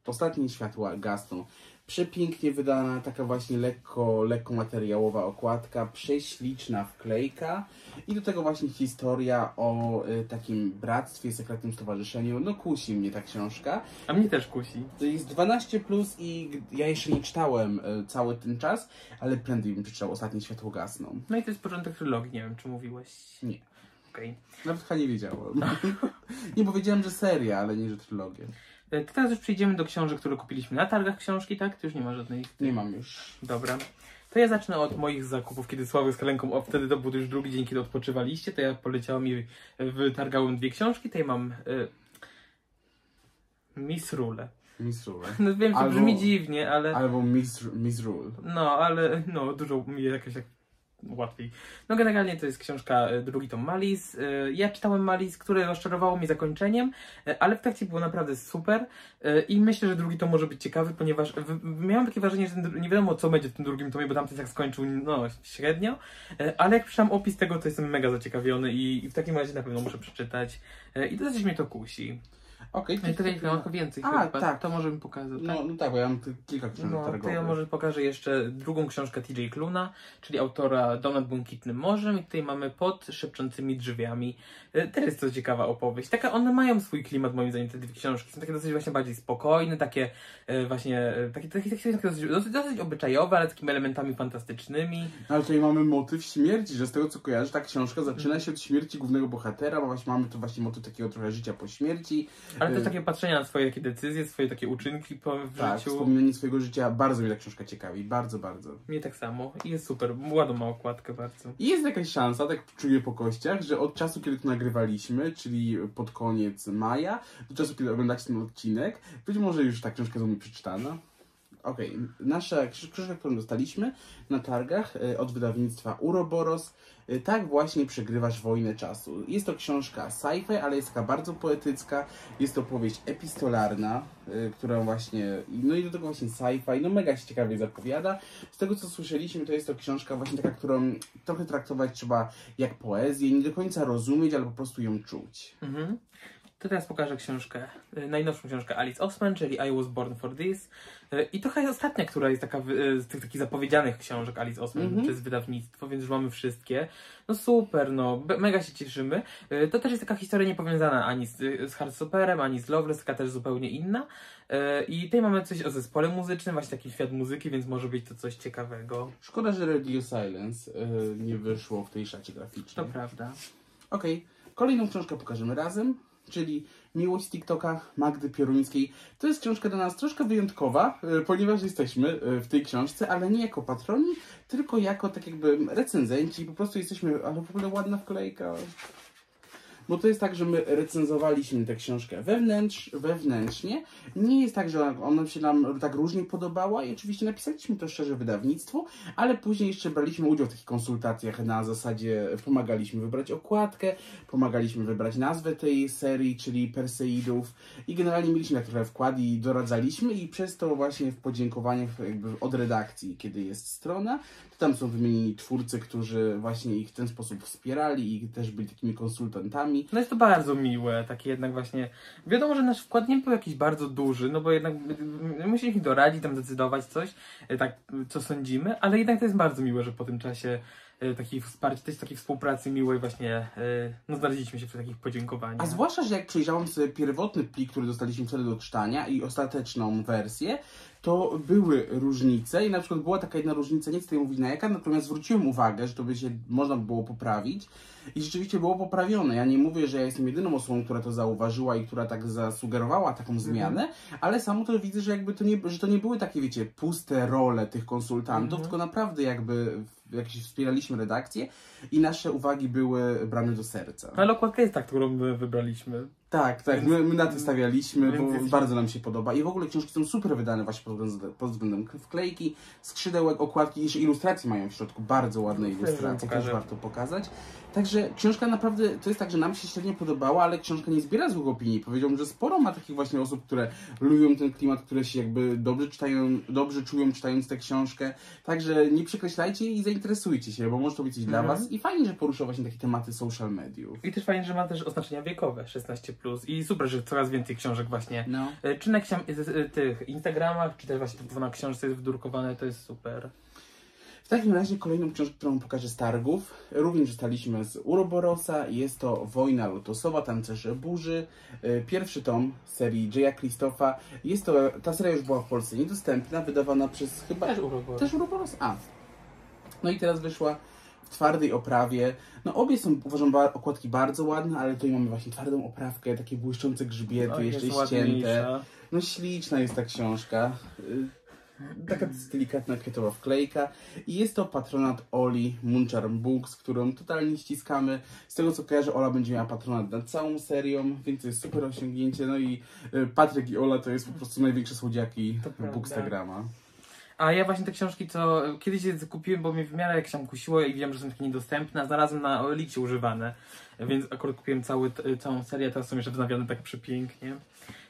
Ostatnie światła gasną. Przepięknie wydana, taka właśnie lekko, lekko materiałowa okładka, prześliczna wklejka i do tego właśnie historia o y, takim bractwie, sekretnym stowarzyszeniu. No kusi mnie ta książka. A mnie też kusi. To jest dwanaście plus i ja jeszcze nie czytałem y, cały ten czas, ale prędzej bym przeczytał Ostatnie światło gasną. No i to jest początek trylogii, nie wiem czy mówiłeś. Nie. Okay. Nawet chyba nie wiedziałem. Nie, powiedziałem, że seria, ale nie, że trylogię. To teraz już przejdziemy do książek, które kupiliśmy na targach książki, tak? Ty już nie ma żadnej? Nie mam już. Dobra. To ja zacznę od moich zakupów, kiedy Sławek z Kalenką, o wtedy to był już drugi dzień, kiedy odpoczywaliście, to ja poleciałem i wytargałem dwie książki. Tutaj mam y, Miss Rule. Miss Rule. No wiem, że brzmi dziwnie, ale... Albo Miss, Miss Rule. No, ale no, dużo mi jakaś tak łatwiej. No generalnie to jest książka, drugi tom Malis. Ja czytałem Malis, które rozczarowało mnie zakończeniem, ale w trakcie było naprawdę super i myślę, że drugi tom może być ciekawy, ponieważ miałem takie wrażenie, że ten, nie wiadomo co będzie w tym drugim tomie, bo tamten jak skończył, no średnio, ale jak przeczytam opis tego, to jestem mega zaciekawiony i, i w takim razie na pewno muszę przeczytać i dosyć mnie to kusi. Okej, okay, no i tutaj trochę to... więcej A, chyba, tak. To może bym pokazał. Tak? No, no tak, bo ja mam kilka książek no, targowych. To ja może pokażę jeszcze drugą książkę T J Kluna, czyli autora Dom nad Błękitnym Morzem i tutaj mamy Pod szepczącymi drzwiami. Też jest to ciekawa opowieść. Taka, one mają swój klimat moim zdaniem, te dwie książki. Są takie dosyć właśnie bardziej spokojne, takie właśnie, takie, takie, takie, takie dosyć, dosyć, dosyć obyczajowe, ale z takimi elementami fantastycznymi. Ale tutaj mamy motyw śmierci, że z tego co kojarzę, ta książka zaczyna się od śmierci głównego bohatera, bo właśnie mamy tu właśnie motyw takiego trochę życia po śmierci. Ale też takie patrzenie na swoje takie decyzje, swoje takie uczynki po, w tak, życiu. Wspomnienie swojego życia. Bardzo mnie ta książka ciekawi. Bardzo, bardzo. Mnie tak samo. I jest super. Ładną ma okładkę bardzo. I jest jakaś szansa, tak czuję po kościach, że od czasu, kiedy to nagrywaliśmy, czyli pod koniec maja, do czasu, kiedy oglądacie ten odcinek, być może już ta książka zostanie przeczytana. Okej. Okay. Nasza książka, którą dostaliśmy na targach od wydawnictwa Uroboros, Tak właśnie przegrywasz wojnę czasu. Jest to książka sci-fi, ale jest taka bardzo poetycka. Jest to powieść epistolarna, yy, która właśnie, no i do tego właśnie sci-fi, no mega się ciekawie zapowiada. Z tego co słyszeliśmy, to jest to książka właśnie taka, którą trochę traktować trzeba jak poezję, nie do końca rozumieć, ale po prostu ją czuć. Mhm. To teraz pokażę książkę, najnowszą książkę Alice Oseman, czyli I Was Born For This. I trochę jest ostatnia, która jest taka z tych takich zapowiedzianych książek Alice Oseman mm-hmm. przez wydawnictwo, więc już mamy wszystkie. No super, no mega się cieszymy. To też jest taka historia niepowiązana ani z, z Heartstopperem, ani z Loveless, taka też zupełnie inna. I tutaj mamy coś o zespole muzycznym, właśnie taki świat muzyki, więc może być to coś ciekawego. Szkoda, że Radio Silence nie wyszło w tej szacie graficznej. To prawda. Okej, okay. Kolejną książkę pokażemy razem, czyli Miłość z TikToka Magdy Pioruńskiej. To jest książka dla nas troszkę wyjątkowa, ponieważ jesteśmy w tej książce, ale nie jako patroni, tylko jako tak jakby recenzenci. Po prostu jesteśmy, ale w ogóle ładna wklejka. Bo to jest tak, że my recenzowaliśmy tę książkę wewnętrz, wewnętrznie. Nie jest tak, że ona się nam tak różnie podobała i oczywiście napisaliśmy to szczerze wydawnictwu, ale później jeszcze braliśmy udział w takich konsultacjach na zasadzie pomagaliśmy wybrać okładkę, pomagaliśmy wybrać nazwę tej serii, czyli Perseidów i generalnie mieliśmy na trochę wkład i doradzaliśmy i przez to właśnie w podziękowaniach jakby od redakcji, kiedy jest strona, to tam są wymienieni twórcy, którzy właśnie ich w ten sposób wspierali i też byli takimi konsultantami. No jest to bardzo miłe, takie jednak właśnie, wiadomo, że nasz wkład nie był jakiś bardzo duży, no bo jednak musieliśmy doradzić, tam decydować coś, tak co sądzimy, ale jednak to jest bardzo miłe, że po tym czasie takiej wsparcia, też takiej współpracy miłej właśnie, no znaleźliśmy się przy takich podziękowaniach. A zwłaszcza, że jak przejrzałem sobie pierwotny plik, który dostaliśmy wtedy do czytania i ostateczną wersję, to były różnice i na przykład była taka jedna różnica, nie chcę tutaj mówić na jaka, natomiast zwróciłem uwagę, że to by się można było poprawić i rzeczywiście było poprawione. Ja nie mówię, że ja jestem jedyną osobą, która to zauważyła i która tak zasugerowała taką zmianę, mm-hmm. ale samo to widzę, że jakby to nie, że to nie były takie, wiecie, puste role tych konsultantów, mm-hmm. tylko naprawdę jakby jakieś wspieraliśmy redakcję i nasze uwagi były brane do serca. Ale okładka jest ta, którą my wybraliśmy. Tak, tak, my, my na to stawialiśmy, bo bardzo nam się podoba i w ogóle książki są super wydane właśnie pod względem, pod względem wklejki, skrzydełek, okładki, jeszcze ilustracje mają w środku, bardzo ładne ilustracje, też warto pokazać. Także książka naprawdę, to jest tak, że nam się średnio podobała, ale książka nie zbiera złych opinii. Powiedziałbym, że sporo ma takich właśnie osób, które lubią ten klimat, które się jakby dobrze czytają, dobrze czują czytając tę książkę. Także nie przekreślajcie jej i zainteresujcie się, bo może to być coś mhm. dla was i fajnie, że porusza właśnie takie tematy social mediów. I też fajnie, że ma też oznaczenia wiekowe, szesnaście plus. plus i super, że coraz więcej książek właśnie. No. Czy na tych Instagramach, czy też właśnie to na książce jest wydrukowane, to jest super. W takim razie kolejną książkę, którą pokażę z targów, również dostaliśmy z Uroborosa, jest to Wojna Lotosowa, Tancerze Burzy, pierwszy tom serii Jaya Krzysztofa. Jest to, ta seria już była w Polsce niedostępna, wydawana przez chyba... Też Uroboros. Też Uroboros, a. No i teraz wyszła w twardej oprawie. No obie są, uważam, okładki bardzo ładne, ale tutaj mamy właśnie twardą oprawkę, takie błyszczące grzbiety, no, jeszcze ścięte. No śliczna jest ta książka. Taka delikatna kwiatowa wklejka i jest to patronat Oli Muncharm Books, którą totalnie ściskamy. Z tego co kojarzę, Ola będzie miała patronat nad całą serią, więc to jest super osiągnięcie. No i Patryk i Ola to jest po prostu największe słodziaki Bookstagrama. A ja właśnie te książki, co kiedyś je kupiłem, bo mnie w miarę jak się kusiło i wiem, że są takie niedostępne, a znalazłem na Oliksie używane, więc akurat kupiłem cały, całą serię, teraz są jeszcze wznawiane tak przepięknie.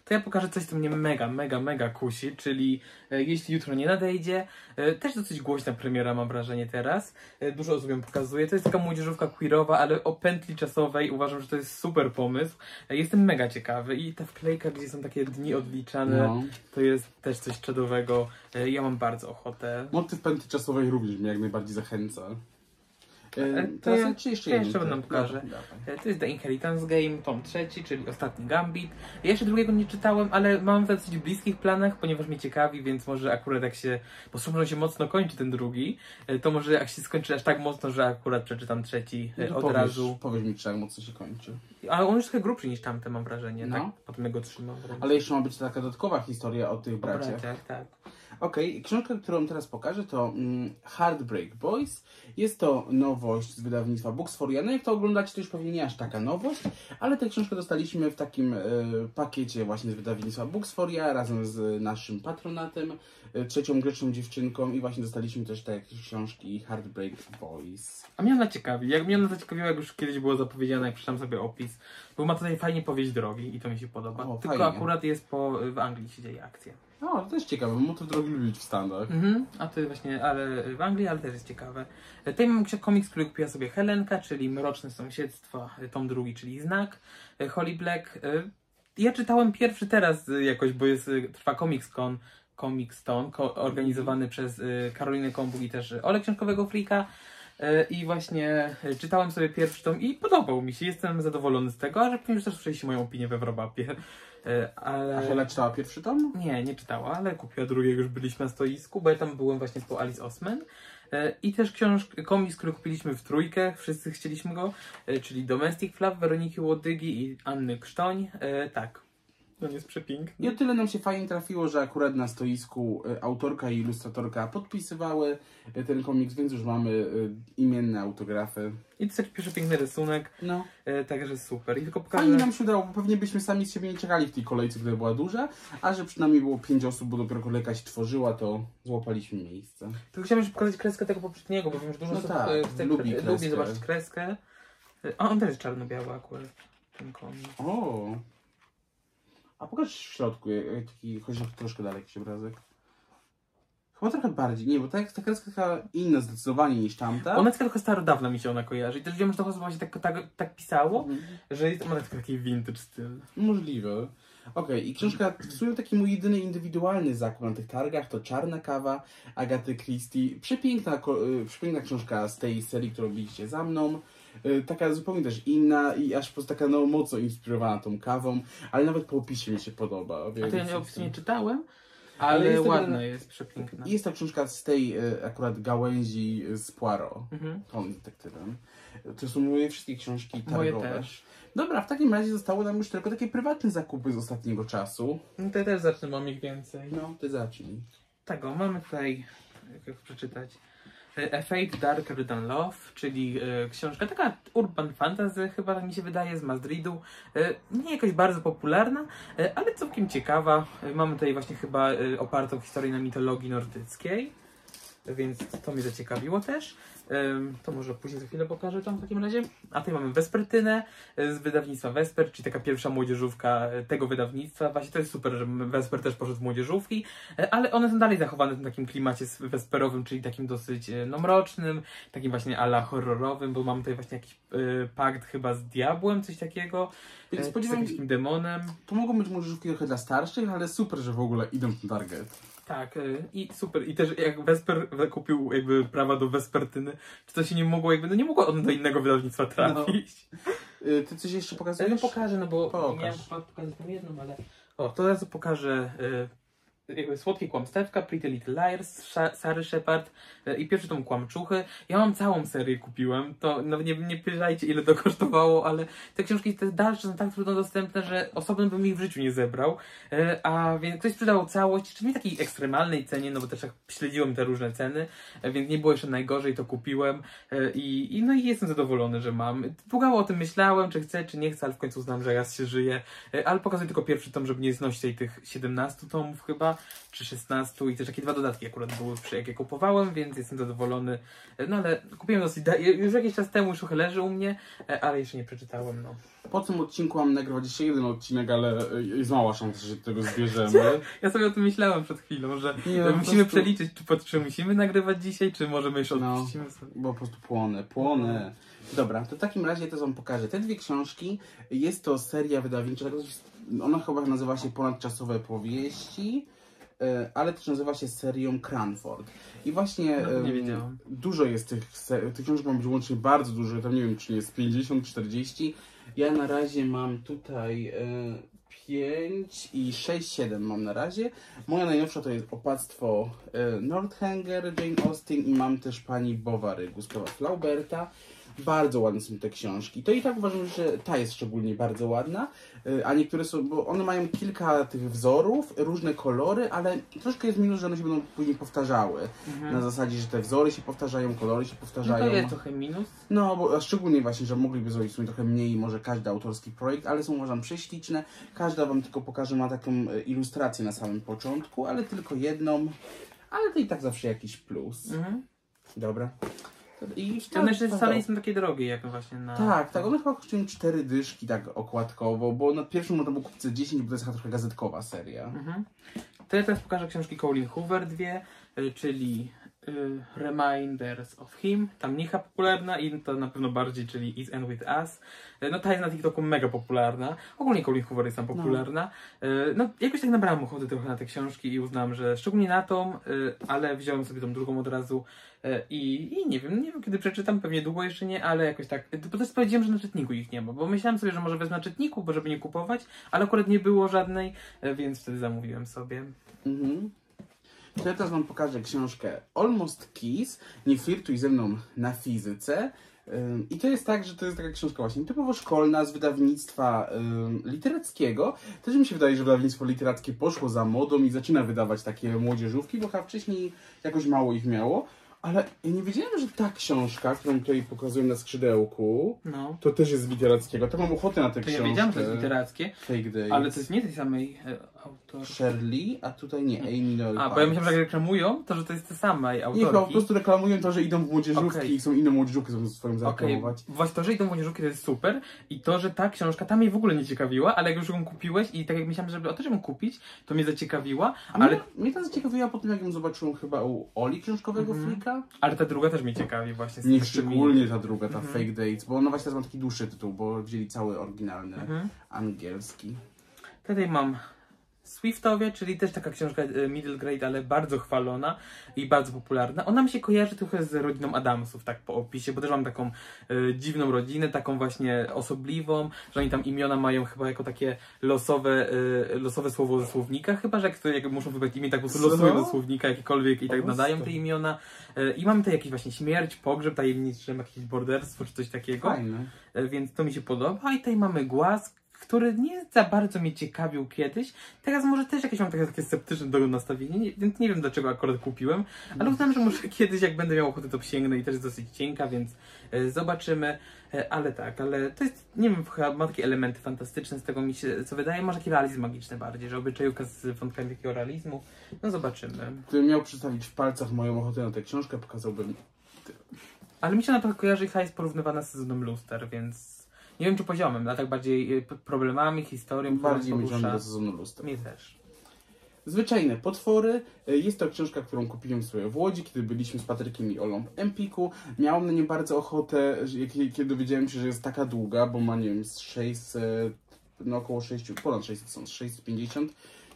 To ja pokażę coś, co mnie mega, mega, mega kusi, czyli e, jeśli jutro nie nadejdzie, e, też dosyć głośna premiera, mam wrażenie teraz, e, dużo osób ją pokazuje, to jest taka młodzieżówka queerowa, ale o pętli czasowej, uważam, że to jest super pomysł, e, jestem mega ciekawy i ta wklejka, gdzie są takie dni odliczane, no. To jest też coś czadowego, e, ja mam bardzo ochotę. Motyw pętli czasowej również mnie jak najbardziej zachęca. E, to ja, czy jeszcze, ja jeszcze wam pokażę. No, to jest The Inheritance Game, tom trzeci, czyli Ostatni Gambit. Ja jeszcze drugiego nie czytałem, ale mam w dosyć bliskich planach, ponieważ mnie ciekawi, więc może akurat jak się, bo słucham, że się mocno kończy ten drugi, to może jak się skończy aż tak mocno, że akurat przeczytam trzeci no od powiesz, razu. Powiedz mi, czy tak mocno się kończy. Ale on jest trochę grubszy niż tamte, mam wrażenie, no. Tak? Potem ja go trzymam. Ale jeszcze ma być taka dodatkowa historia o tych braciach. O braciach, tak. Okej, okay. Książka, którą teraz pokażę, to Heartbreak Boys. Jest to nowość z wydawnictwa Booksforia. No jak to oglądacie, to już pewnie nie aż taka nowość, ale tę książkę dostaliśmy w takim y, pakiecie właśnie z wydawnictwa Booksforia razem z naszym patronatem, y, trzecią grzeczną dziewczynką i właśnie dostaliśmy też te książki Heartbreak Boys. A mnie ona ciekawi, jak mnie ona zaciekawiła, jak już kiedyś było zapowiedziane, jak przeczytam sobie opis, bo ma tutaj fajnie powieść drogi i to mi się podoba, o, tylko fajnie. Akurat jest po, w Anglii się dzieje akcja. No, to też ciekawe, bo motyw drogi lubić w Stanach. Mhm, a to właśnie, ale w Anglii, ale też jest ciekawe. Tutaj mam komiks, który kupiła sobie Helenka, czyli Mroczne Sąsiedztwo, tom drugi, czyli Znak, Holly Black. Ja czytałem pierwszy teraz jakoś, bo jest, trwa Comics-Con, Comics-Con, organizowany przez Karolinę Kąbuk i też Ole Książkowego Freaka. I właśnie czytałem sobie pierwszy tom i podobał mi się, jestem zadowolony z tego, a że pewnie już też słyszeliście moją opinię we Wrobapie. Ale... A Hela czytała pierwszy tom? Nie, nie czytała, ale kupiła drugiego, już byliśmy na stoisku, bo ja tam byłem właśnie z po Alice Oseman. I też książkę, komiks, który kupiliśmy w trójkę, wszyscy chcieliśmy go, czyli Domestic Fluff, Weroniki Łodygi i Anny Krztoń, tak. On jest przepiękny. I o tyle nam się fajnie trafiło, że akurat na stoisku autorka i ilustratorka podpisywały ten komiks, więc już mamy imienne autografy. I to jest pierwszy piękny rysunek, no. e, także super. I tylko pokażę... Fajnie nam się udało, bo pewnie byśmy sami z siebie nie czekali w tej kolejce, która była duża, a że przynajmniej było pięć osób, bo dopiero kolejka się tworzyła, to złapaliśmy miejsce. Tylko chciałem już pokazać kreskę tego poprzedniego, bo wiem, że dużo no osób tak, chce, lubi, kreskę. lubi zobaczyć kreskę. A on też jest czarno-biały akurat, ten komiks. O. A pokaż w środku, taki, choć troszkę dalej jakiś obrazek. Chyba trochę bardziej, nie, bo ta, ta kreska taka inna zdecydowanie niż tamta. Ona taka trochę starodawna mi się ona kojarzy i też wiem, że to chyba się tak, tak, tak pisało, mm. że jest ona taki, taki vintage styl. Możliwe. Okej, okay, i książka, w sumie taki mój jedyny indywidualny zakup na tych targach to Czarna Kawa Agaty Christie. Przepiękna, przepiękna książka z tej serii, którą widzicie za mną. Taka zupełnie też inna i aż po prostu taka no, mocno inspirowana tą kawą, ale nawet po opisie mi się podoba. Więc... A to ja opisu nie czytałem, ale, ale ładna to, jest, przepiękna. Jest to książka z tej akurat gałęzi z Poirot, mhm. Tom detektywem. To są moje wszystkie książki targowe. Moje też. Dobra, w takim razie zostały nam już tylko takie prywatne zakupy z ostatniego czasu. No to ja też zacznę, mam ich więcej. No, ty zacznij. Tak, o, mamy tutaj, jak przeczytać. A Fate Darker Than Love, czyli e, książka taka urban fantasy, chyba mi się wydaje, z Madridu. E, nie jakoś bardzo popularna, e, ale całkiem ciekawa. E, mamy tutaj właśnie chyba e, opartą historię na mitologii nordyckiej, więc to mnie zaciekawiło też. To może później za chwilę pokażę tam w takim razie. A tutaj mamy Vespertynę z wydawnictwa Vesper, czyli taka pierwsza młodzieżówka tego wydawnictwa. Właśnie to jest super, że Vesper też poszedł w młodzieżówki, ale one są dalej zachowane w tym takim klimacie vesperowym, czyli takim dosyć no, mrocznym, takim właśnie a la horrorowym, bo mamy tutaj właśnie jakiś y, pakt chyba z diabłem, coś takiego, e, z jakimś demonem. To mogą być młodzieżówki trochę dla starszych, ale super, że w ogóle idą w target. Tak, i super. I też jak Vesper kupił jakby prawa do Vespertyny, czy to się nie mogło jakby, no nie mogło on do innego wydawnictwa trafić. No. Ty coś jeszcze pokazujesz? No pokażę, no bo Pokaż. miałem pokazać tą jedną, ale... O, to teraz pokażę jakby Słodkie Kłamstewka, Pretty Little Liars, Sary Shepard i pierwszy tom Kłamczuchy. Ja mam całą serię, kupiłem, to nawet nie, nie pytajcie ile to kosztowało, ale te książki te dalsze są tak trudno dostępne, że osobno bym ich w życiu nie zebrał, a więc ktoś sprzedał całość, czy nie takiej ekstremalnej cenie, no bo też jak śledziłem te różne ceny, więc nie było jeszcze najgorzej, to kupiłem i, i no i jestem zadowolony, że mam. Długo o tym myślałem, czy chcę, czy nie chcę, ale w końcu znam, że raz się żyje, ale pokazuję tylko pierwszy tom, żeby nie znosić tej tych siedemnastu tomów chyba, czy szesnastu, i też takie dwa dodatki akurat były, jakie kupowałem, więc jestem zadowolony. No ale kupiłem dosyć, już jakiś czas temu, już trochę leży u mnie, ale jeszcze nie przeczytałem, no. Po tym odcinku mam nagrywać jeszcze jeden odcinek, ale jest mała szansa, że tego zbierzemy. Ja sobie o tym myślałem przed chwilą, że nie, musimy prostu... przeliczyć, czy, czy musimy nagrywać dzisiaj, czy możemy już odpuścimy no, sobie. Bo po prostu płonę, płonę. Dobra, to w takim razie to wam pokażę. Te dwie książki, jest to seria wydawnicza, ona chyba nazywa się Ponadczasowe Powieści, ale też nazywa się serią Cranford. I właśnie no, nie um, dużo jest tych, tych książek, mam być łącznie bardzo dużo, tam nie wiem czy nie jest pięćdziesiąt, czterdzieści. Ja na razie mam tutaj e, pięć i sześć, siedem mam na razie. Moja najnowsza to jest Opactwo e, Northanger, Jane Austen i mam też Pani Bovary, Gustawa Flauberta. Bardzo ładne są te książki. To i tak uważam, że ta jest szczególnie bardzo ładna, a niektóre są, bo one mają kilka tych wzorów, różne kolory, ale troszkę jest minus, że one się będą później powtarzały. Mhm. Na zasadzie, że te wzory się powtarzają, kolory się powtarzają. No to jest trochę minus. No, bo szczególnie właśnie, że mogliby zrobić sobie trochę mniej, może każdy autorski projekt, ale są uważam prześliczne. Każda wam tylko pokaże, ma taką ilustrację na samym początku, ale tylko jedną, ale to i tak zawsze jakiś plus. Mhm. Dobra. I te myszy wcale nie są takie drogie, jak właśnie na... Tak, tak, one chyba kosztują cztery dyszki tak okładkowo, bo na pierwszym można było kupić dziesięć, bo to jest trochę gazetkowa seria. Mhm. To ja teraz pokażę książki Colleen Hoover dwie, czyli y, Reminders of Him, ta mniejsza popularna i to na pewno bardziej, czyli Is and With Us. No ta jest na TikToku mega popularna, ogólnie Colleen Hoover jest tam popularna. No, no jakoś tak nabrałam ochoty trochę na te książki i uznałam, że szczególnie na tą, ale wziąłem sobie tą drugą od razu. I, I nie wiem, nie wiem kiedy przeczytam, pewnie długo jeszcze nie, ale jakoś tak, bo też powiedziałem, że na czytniku ich nie ma, bo myślałem sobie, że może wezmę na czytniku, bo żeby nie kupować, ale akurat nie było żadnej, więc wtedy zamówiłem sobie. Mhm. To ja teraz wam pokażę książkę Almost Kiss, Nie flirtuj ze mną na fizyce. I to jest tak, że to jest taka książka właśnie typowo szkolna, z wydawnictwa ym, literackiego. Też mi się wydaje, że wydawnictwo literackie poszło za modą i zaczyna wydawać takie młodzieżówki, bo chyba wcześniej jakoś mało ich miało. Ale ja nie wiedziałem, że ta książka, którą tutaj pokazuję na skrzydełku, no. to też jest z literackiego. To mam ochotę na tę książkę. Ja wiedziałam, że to jest literackie, ale to jest nie tej samej e, autorki. Shirley, a tutaj nie, Amy Noel. A, bo ja myślałem, że reklamują to, że to jest tej samej autorki. Nie, po prostu reklamują to, że idą w młodzieżówki okay. i są inne młodzieżówki, są swoim zareklamować. Okay. Właśnie to, że idą w młodzieżówki, to jest super i to, że ta książka, ta mnie w ogóle nie ciekawiła, ale jak już ją kupiłeś i tak jak myślałem, żeby o to, żeby ją kupić, to mnie zaciekawiła, ale... Mnie, mnie ta zaciekawiła po tym, jak ją zobaczyłem chyba u Oli Książkowego mm -hmm. Flika. Ale ta druga też mnie ciekawi właśnie. Nie szczególnie ta druga, ta mhm. Fake Dates, bo ona właśnie teraz ma taki dłuższy tytuł, bo wzięli cały oryginalny mhm. angielski. Tutaj mam Swiftowie, czyli też taka książka middle grade, ale bardzo chwalona i bardzo popularna. Ona mi się kojarzy trochę z rodziną Adamsów, tak po opisie, bo też mam taką y, dziwną rodzinę, taką właśnie osobliwą, że oni tam imiona mają chyba jako takie losowe, y, losowe słowo ze słownika, chyba że jak, to, jak muszą wybrać imię, tak po prostu losują ze słownika jakiekolwiek i tak nadają te imiona. Y, I mamy tutaj jakieś właśnie śmierć, pogrzeb, tajemniczy, jakieś borderstwo czy coś takiego. Fajne. Y, więc to mi się podoba. I tutaj mamy Głaz, który nie za bardzo mnie ciekawił kiedyś. Teraz może też jakieś mam takie, takie sceptyczne do nastawienie, więc nie, nie wiem dlaczego akurat kupiłem, ale uznałem, że może kiedyś jak będę miał ochotę to sięgnę i też jest dosyć cienka, więc e, zobaczymy. E, ale tak, ale to jest, nie wiem, chyba ma takie elementy fantastyczne z tego mi się, co wydaje, może taki realizm magiczny bardziej, że obyczajówka z wątkami takiego realizmu. No zobaczymy. Gdybym miał przedstawić w palcach moją ochotę na tę książkę, pokazałbym... Ale mi się na to kojarzy hajs porównywana z sezonem luster, więc nie wiem czy poziomem, a tak bardziej problemami, historią. Bardziej myślałem do sezonu luster. Mnie też. Zwyczajne potwory. Jest to książka, którą kupiłem sobie w Łodzi, kiedy byliśmy z Patrykiem i Olą w Empiku. Miałem na nie bardzo ochotę, kiedy dowiedziałem się, że jest taka długa, bo ma, nie wiem, z sześćset, no około sześciu, ponad sześćset, są sześćset pięćdziesiąt.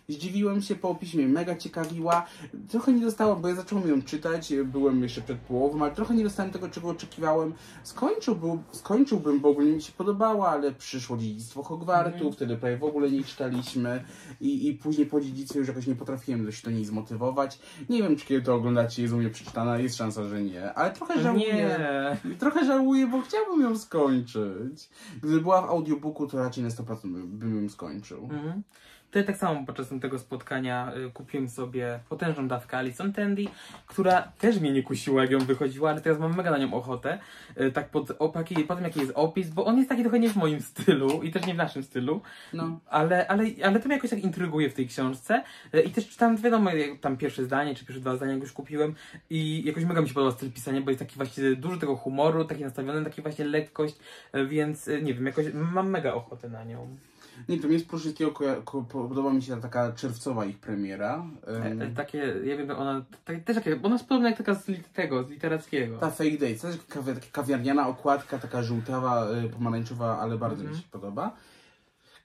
Zdziwiłem się, po opisie mnie mega ciekawiła, trochę nie dostałam, bo ja zacząłem ją czytać, byłem jeszcze przed połową, ale trochę nie dostałem tego, czego oczekiwałem. Skończyłbym, skończyłbym bo ogólnie mi się podobała, ale przyszło Dziedzictwo Hogwartu, mm. wtedy prawie w ogóle nie czytaliśmy i, i później po Dziedzictwie już jakoś nie potrafiłem dość do niej zmotywować. Nie wiem, czy kiedy to oglądacie, jest u mnie przeczytana, jest szansa, że nie, ale trochę żałuję, nie. trochę żałuję, bo chciałbym ją skończyć. Gdyby była w audiobooku, to raczej na sto procent bym ją skończył. Mm. Ja tak samo podczas tego spotkania kupiłem sobie potężną dawkę Alice Oseman, która też mnie nie kusiła, jak ją wychodziła, ale teraz mam mega na nią ochotę. Tak pod opaki, po tym jaki jest opis, bo on jest taki trochę nie w moim stylu i też nie w naszym stylu, no. ale, ale, ale to mnie jakoś tak intryguje w tej książce. I też czytałem, wiadomo, tam pierwsze zdanie, czy pierwsze dwa zdania, jak już kupiłem i jakoś mega mi się podobał styl pisania, bo jest taki właśnie dużo tego humoru, taki nastawiony, taki właśnie lekkość, więc nie wiem, jakoś mam mega ochotę na nią. Nie, to mi jest proszę wszystkiego, podoba mi się ta taka czerwcowa ich premiera. Um, e, e, takie, ja wiem, ona ta, też takie, ona jest podobna jak taka z tego, z literackiego. Ta Fake Dates, też kawi, taka kawiarniana okładka, taka żółtawa, pomarańczowa, ale bardzo mm -hmm. mi się podoba.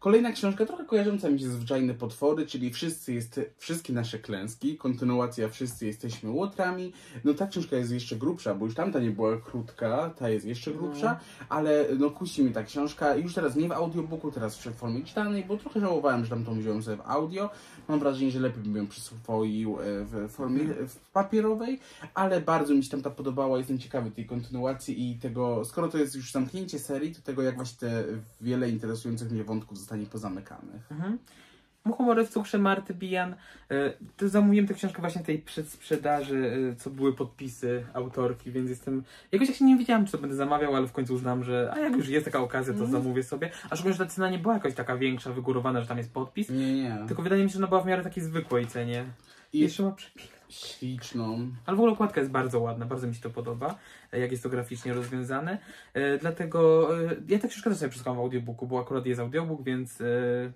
Kolejna książka, trochę kojarząca mi się Zwyczajne potwory, czyli wszyscy jest, Wszystkie nasze klęski, kontynuacja Wszyscy jesteśmy łotrami. No ta książka jest jeszcze grubsza, bo już tamta nie była krótka, ta jest jeszcze grubsza, mm. ale no kusi mi ta książka. Już teraz nie w audiobooku, teraz w formie czytanej, bo trochę żałowałem, że tamtą wziąłem sobie w audio. Mam wrażenie, że lepiej bym ją przyswoił w formie mm. w papierowej, ale bardzo mi się tamta podobała, jestem ciekawy tej kontynuacji i tego, skoro to jest już zamknięcie serii, to tego jak właśnie te wiele interesujących mnie wątków zostanie pozamykanych. Mhm. Humory w cukrze Marty Bijan. To zamówiłem tę książkę właśnie tej przedsprzedaży, co były podpisy autorki, więc jestem... Jakoś jak się nie wiedziałam, czy to będę zamawiał, ale w końcu uznam, że a jak już jest taka okazja, to mm. zamówię sobie. A szczególnie, że ta cena nie była jakoś taka większa, wygórowana, że tam jest podpis. Nie, nie. Tylko wydaje mi się, że ona była w miarę takiej zwykłej cenie. I jeszcze ma przepiękną. Śliczną. Ale w ogóle okładka jest bardzo ładna, bardzo mi się to podoba, jak jest to graficznie rozwiązane. E, dlatego e, ja tak książkę też sobie przesłuchałam w audiobooku, bo akurat jest audiobook, więc e,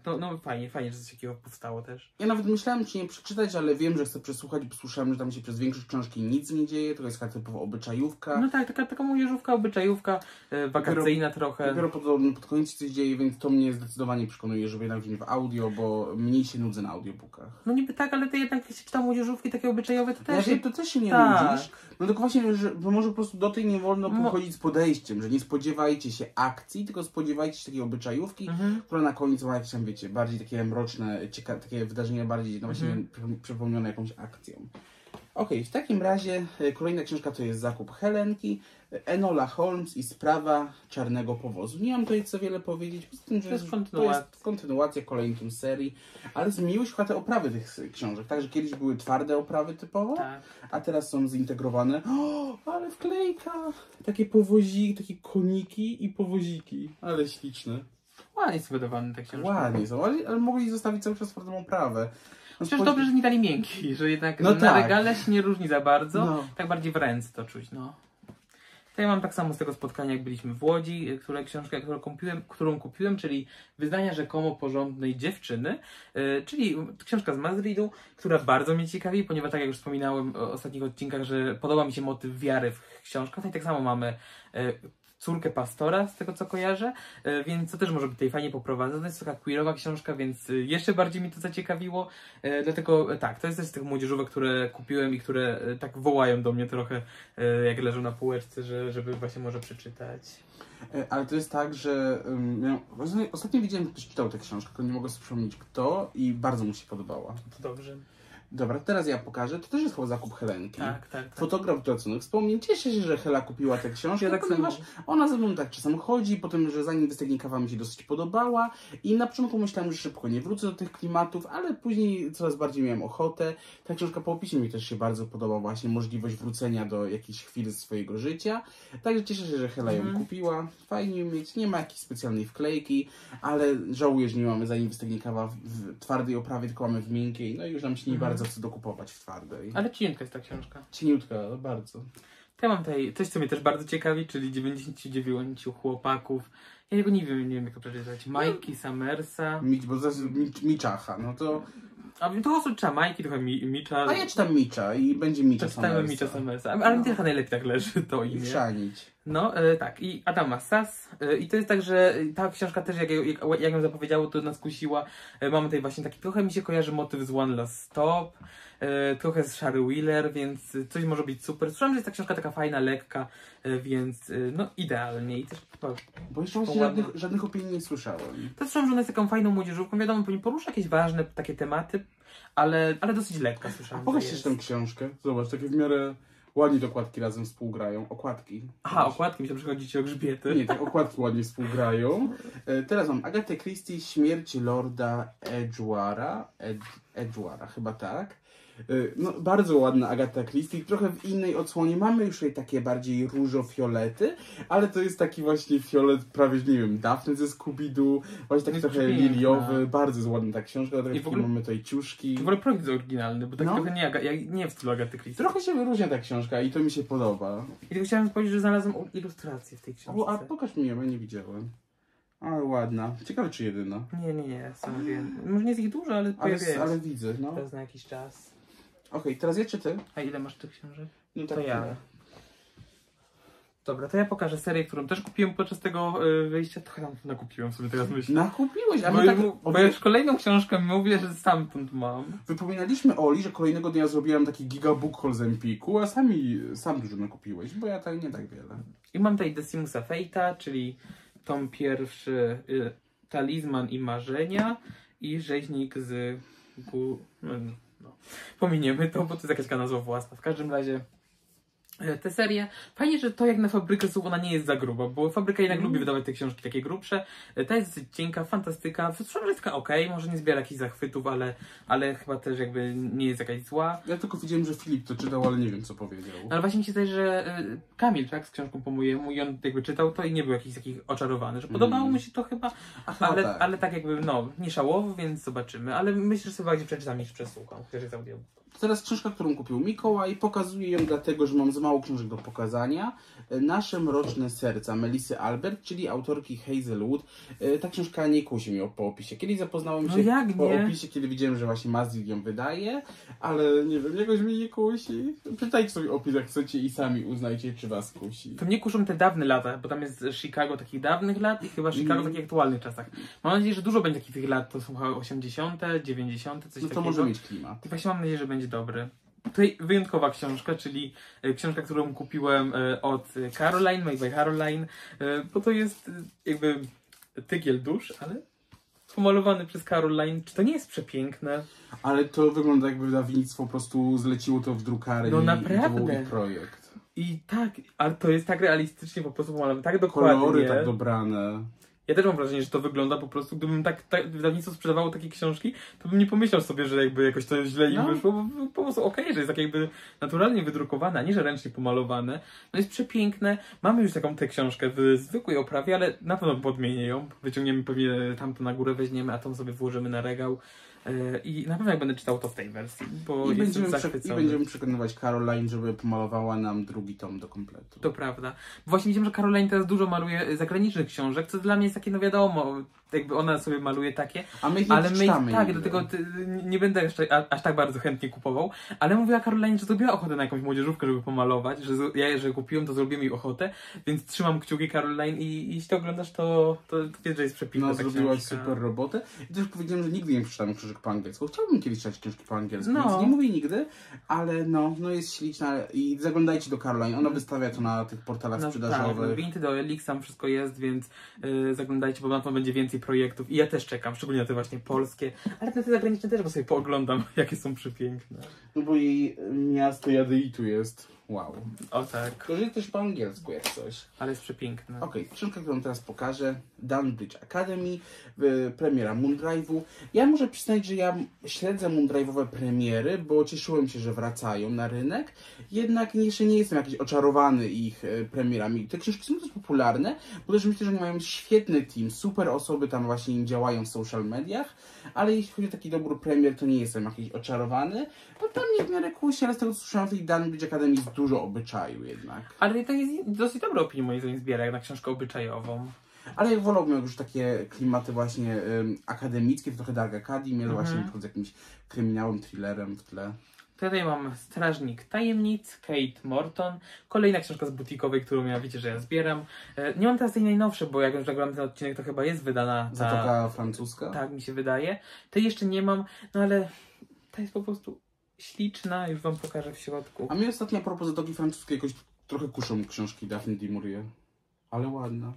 no, no fajnie, fajnie, że coś takiego powstało też. Ja nawet myślałem, czy nie przeczytać, ale wiem, że chcę przesłuchać, bo słyszałem, że tam się przez większość książki nic nie dzieje, to jest taka typowa obyczajówka. No tak, taka, taka młodzieżówka, obyczajówka, e, wakacyjna dopiero, trochę. Dopiero pod, pod koniec coś dzieje, więc to mnie zdecydowanie przekonuje, żeby jednak w audio, bo mniej się nudzę na audiobookach. No niby tak, ale to jednak się czyta młodzieżówki, takie obyczajówki. To też, ja się, to też się nie tak. nudzisz, no tylko właśnie, że może po prostu do tej nie wolno pochodzić z podejściem, że nie spodziewajcie się akcji, tylko spodziewajcie się takiej obyczajówki, mhm. która na koniec ma jakieś tam, wiecie, bardziej takie mroczne, ciekawe, takie wydarzenia bardziej no właśnie mhm. przypomnione jakąś akcją. Okej, okay, w takim razie kolejna książka to jest Zakup Helenki, Enola Holmes i Sprawa Czarnego Powozu. Nie mam tutaj co wiele powiedzieć, poza tym, że to jest kontynuacja, to jest kontynuacja kolejnej serii, ale zmieniły się te oprawy tych książek, także kiedyś były twarde oprawy typowo, tak. a teraz są zintegrowane. O, ale wklejka! Takie powoziki, takie koniki i powoziki, ale śliczne. Ładnie są wydawane te książki. Ładnie są, ale, ale mogli zostawić cały czas twardą oprawę. Chociaż no, dobrze, że nie dali miękki, że jednak no na tak. regale się nie różni za bardzo, no. tak bardziej w ręce to czuć. No. To ja mam tak samo z tego spotkania, jak byliśmy w Łodzi, które książkę, którą kupiłem, którą kupiłem, czyli Wyznania rzekomo porządnej dziewczyny, yy, czyli książka z Masridu, która bardzo mnie ciekawi, ponieważ tak jak już wspominałem w ostatnich odcinkach, że podoba mi się motyw wiary w książkach, no i tak samo mamy yy, córkę pastora, z tego co kojarzę, więc to też może być tutaj fajnie poprowadzone. Jest taka queerowa książka, więc jeszcze bardziej mi to zaciekawiło. Dlatego tak, to jest też z tych młodzieżówek, które kupiłem i które tak wołają do mnie trochę, jak leżą na półeczce, że, żeby właśnie może przeczytać. Ale to jest tak, że um, ostatnio widziałem, że ktoś czytał tę książkę, tylko nie mogę sobie przypomnieć kto i bardzo mu się podobała. To dobrze. Dobra, teraz ja pokażę. To też jest chyba Zakup Helenki. Tak, tak, tak. Fotograf utraconych wspomnień. Cieszę się, że Hela kupiła tę książkę, ja tak ponieważ samo. Ona ze mną tak czasem chodzi, potem, że zanim wystygnie kawa mi się dosyć podobała i na początku myślałem, że szybko nie wrócę do tych klimatów, ale później coraz bardziej miałem ochotę. Ta książka po opisie mi też się bardzo podoba, właśnie możliwość wrócenia do jakichś chwil swojego życia. Także cieszę się, że Hela ją mhm. kupiła. Fajnie ją mieć. Nie ma jakiejś specjalnej wklejki, ale żałuję, że nie mamy zanim wystygnie kawa w twardej oprawie, tylko mamy w miękkiej. No i już nam się nie mhm. bardzo co dokupować w twardej. Ale cieniutka jest ta książka. Cieniutka, bardzo. Ja mam tutaj coś, co mnie też bardzo ciekawi, czyli dziewięćdziesięciu dziewięciu chłopaków. Ja tego nie wiem, nie wiem jak to przeczytać. Majki, Summersa. Mitch, bo zaraz Mitch, Michacha, no to... A to osób czyta Majki, trochę mi, Micha. A ja czytam Micha i będzie Micha Summersa. Czytałem Micha Summersa, ale no. Mi też najlepiej tak leży to imię. I szanić. No e, tak, i Adama Sass. E, I to jest tak, że ta książka też, jak, jak, jak ją zapowiedziało, to nas kusiła. E, mamy tutaj właśnie taki, trochę mi się kojarzy motyw z One Lost Stop, e, trochę z Shari Wheeler, więc coś może być super. Słyszałam, że jest ta książka taka fajna, lekka, e, więc e, no idealnie. I też, po, Bo jeszcze właśnie żadnych, żadnych opinii nie słyszałem. To słyszałam, że ona jest taką fajną młodzieżówką. Wiadomo, porusza jakieś ważne takie tematy, ale, ale dosyć lekka słyszałam. Pokaż jeszcze tę książkę, zobacz, takie w miarę... Ładnie te okładki razem współgrają. Okładki. Aha, okładki, mi tam przychodzicie o grzbiety. Nie, tak, okładki ładnie współgrają. E, teraz mam Agatę Christie, Śmierć Lorda Edgewara. Ed, Edgewara, chyba tak. E, no, bardzo ładna Agata Christie, trochę w innej odsłonie. Mamy już jej takie bardziej różo-fiolety, ale to jest taki właśnie fiolet, prawie, nie wiem, Daphne ze Scooby-Doo. Właśnie taki no, trochę piękna. Liliowy, bardzo ładna ta książka. I w ogóle mamy tutaj ciuszki. To w ogóle projekt oryginalny, bo tak no. Trochę nie, nie w stylu Agaty Christie. Trochę się wyróżnia ta książka. I to mi się podoba. I tylko chciałem powiedzieć, że znalazłem ilustrację w tej książce. O, a pokaż mi ją, bo nie widziałem. Ale ładna. Ciekawe, czy jedyna. Nie, nie, nie. Są może nie jest ich dużo, ale pojawiają się. Ale widzę, no. Teraz na jakiś czas. Okej, okay, teraz ja czy ty? A ile masz tych książek? No tak to ja. Tyle. Dobra, to ja pokażę serię, którą też kupiłem podczas tego wyjścia. Trochę tam nakupiłem sobie teraz myślę. Nakupiłeś, ale tak... Bo ja już kolejną książkę mówię, że stamtąd mam. Wypominaliśmy Oli, że kolejnego dnia zrobiłem taki giga book haul z Empiku, a sami, sam dużo nakupiłeś, bo ja tak nie tak wiele. I mam tutaj Decimusa Fate'a, czyli tom pierwszy, y, Talizman i Marzenia i Rzeźnik z... Gu... No, no. Pominiemy to, bo to jest jakaś nazwa własna. W każdym razie... Te serie. Fajnie, że to jak na fabrykę są, ona nie jest za gruba, bo fabryka jednak mm. lubi wydawać te książki takie grubsze. Ta jest dosyć cienka, fantastyka, wszystko ok, może nie zbiera jakichś zachwytów, ale, ale chyba też jakby nie jest jakaś zła. Ja tylko widziałem, że Filip to czytał, ale nie wiem co powiedział. No, ale właśnie mi się zdaje, że Kamil tak z książką po mojemu i on jakby czytał to i nie był jakiś taki oczarowany, że podobało mm. mu się to chyba, Aha, ale, tak. ale tak jakby no, nie szałowo, więc zobaczymy, ale myślę, że sobie bardziej przeczytam niż przesłucham, chociaż jest audiobook. Teraz książka, którą kupił Mikołaj. Pokazuję ją dlatego, że mam za mało książek do pokazania. Nasze mroczne serca Melisy Albert, czyli autorki Hazelwood. Ta książka nie kusi mnie po opisie. Kiedyś zapoznałem się no jak po nie? opisie, kiedy widziałem, że właśnie Mazdik ją wydaje, ale nie wiem, jakoś mnie nie kusi. Przeczytajcie sobie opis jak chcecie i sami uznajcie, czy was kusi. To mnie kuszą te dawne lata, bo tam jest Chicago takich dawnych lat i chyba Chicago mm. w takich aktualnych czasach. Mam nadzieję, że dużo będzie takich tych lat, to są osiemdziesiąte, dziewięćdziesiąte, coś takiego. No to takiego. Może mieć klimat. I właśnie mam nadzieję, że będzie dobry. Tutaj wyjątkowa książka, czyli książka, którą kupiłem od Caroline, Made by Caroline, bo to jest jakby tygiel dusz, ale pomalowany przez Caroline. Czy to nie jest przepiękne? Ale to wygląda jakby wydawnictwo po prostu zleciło to w drukarni no naprawdę. I był projekt. I tak, ale to jest tak realistycznie po prostu pomalowane, tak dokładnie. Kolory tak dobrane. Ja też mam wrażenie, że to wygląda po prostu, gdybym tak, tak wydawnictwo sprzedawało takie książki, to bym nie pomyślał sobie, że jakby jakoś to źle im no. wyszło, bo po prostu okej, okay, że jest tak jakby naturalnie wydrukowane, a nie, że ręcznie pomalowane. No jest przepiękne. Mamy już taką tę książkę w zwykłej oprawie, ale na pewno podmienię ją. Wyciągniemy pewnie tamtą na górę, weźmiemy, a tą sobie włożymy na regał. I na pewno jak będę czytał to w tej wersji, bo I jestem zachwycony. I będziemy przekonywać Caroline, żeby pomalowała nam drugi tom do kompletu. To prawda. Bo właśnie widzimy, że Caroline teraz dużo maluje zagranicznych książek, co dla mnie jest takie, no wiadomo, jakby ona sobie maluje takie. A my ale my czytamy, tak, dlatego nie będę jeszcze a, aż tak bardzo chętnie kupował. Ale mówiła Caroline, że zrobiła ochotę na jakąś młodzieżówkę, żeby pomalować, że ja jeżeli kupiłem, to zrobiłem jej ochotę, więc trzymam kciuki Caroline i, i jeśli to oglądasz, to, to wiesz, że jest przepiękna no, ta zrobiłaś książka. Super robotę. I też powiedziałem, że nigdy nie przeczytałem książek po angielsku. Chciałbym kiedyś czytać książki po angielsku, no. Więc nie mówię nigdy, ale no, no jest śliczna i zaglądajcie do Caroline, ona wystawia to na tych portalach no, sprzedażowych. Tak, Winty do Elix, tam wszystko jest, więc yy, zaglądajcie, bo na to będzie więcej projektów i ja też czekam, szczególnie na te właśnie polskie, ale na te zagraniczne też, bo sobie pooglądam, jakie są przepiękne. No bo jej miasto Jadeitu jest, wow. O tak. Korzystaj też po angielsku jak coś. Ale jest przepiękne. Okej, okay, książka, którą teraz pokażę, Dunbridge Academy, premiera Moondrive'u. Ja muszę przyznać, że ja śledzę Moondrive'owe premiery, bo cieszyłem się, że wracają na rynek, jednak jeszcze nie jestem jakiś oczarowany ich premierami. Te książki są też popularne, bo też myślę, że oni mają świetny team, super osoby tam właśnie działają w social mediach, ale jeśli chodzi o taki dobór premier, to nie jestem jakiś oczarowany, bo tam nie w miarę kusi, ale z tego co słyszałem, w tej Dunbridge Academy jest dużo obyczaju jednak. Ale to jest dosyć dobra opinia, moim zdaniem, zbiera na książkę obyczajową. Ale ja wolałbym już takie klimaty właśnie y, akademickie, trochę Dark Academy, mhm. właśnie z jakimś kryminałem, thrillerem w tle. Tutaj mam Strażnik Tajemnic, Kate Morton. Kolejna książka z butikowej, którą ja wiecie, że ja zbieram. Nie mam teraz tej najnowszej, bo jak już nagrałem ten odcinek, to chyba jest wydana. Ta... Zatoka francuska? Tak, mi się wydaje. Tej jeszcze nie mam, no ale ta jest po prostu śliczna, już wam pokażę w środku. A mnie ostatnio a propos Zatoki francuskiej jakoś trochę kuszą książki Daphne du Maurier. Ale ładna.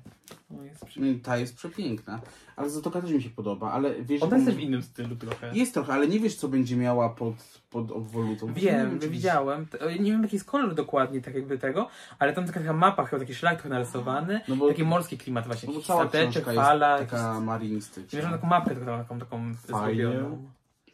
O, jest ta jest przepiękna. Ale Zatoka też mi się podoba. Ale wiesz, ona jest też w innym stylu trochę. Jest trochę, ale nie wiesz, co będzie miała pod, pod obwolutą. Wiem, nie wiem, widziałem. Nie wiem, jaki jest kolor dokładnie tak jakby tego, ale tam taka, taka mapa, chyba taki szlak narysowany. No bo, taki morski klimat właśnie. No stateczek, fala. Jest taka jakiś... marinistyczna. Wiesz, taką mapkę taką, taką, taką zrobioną.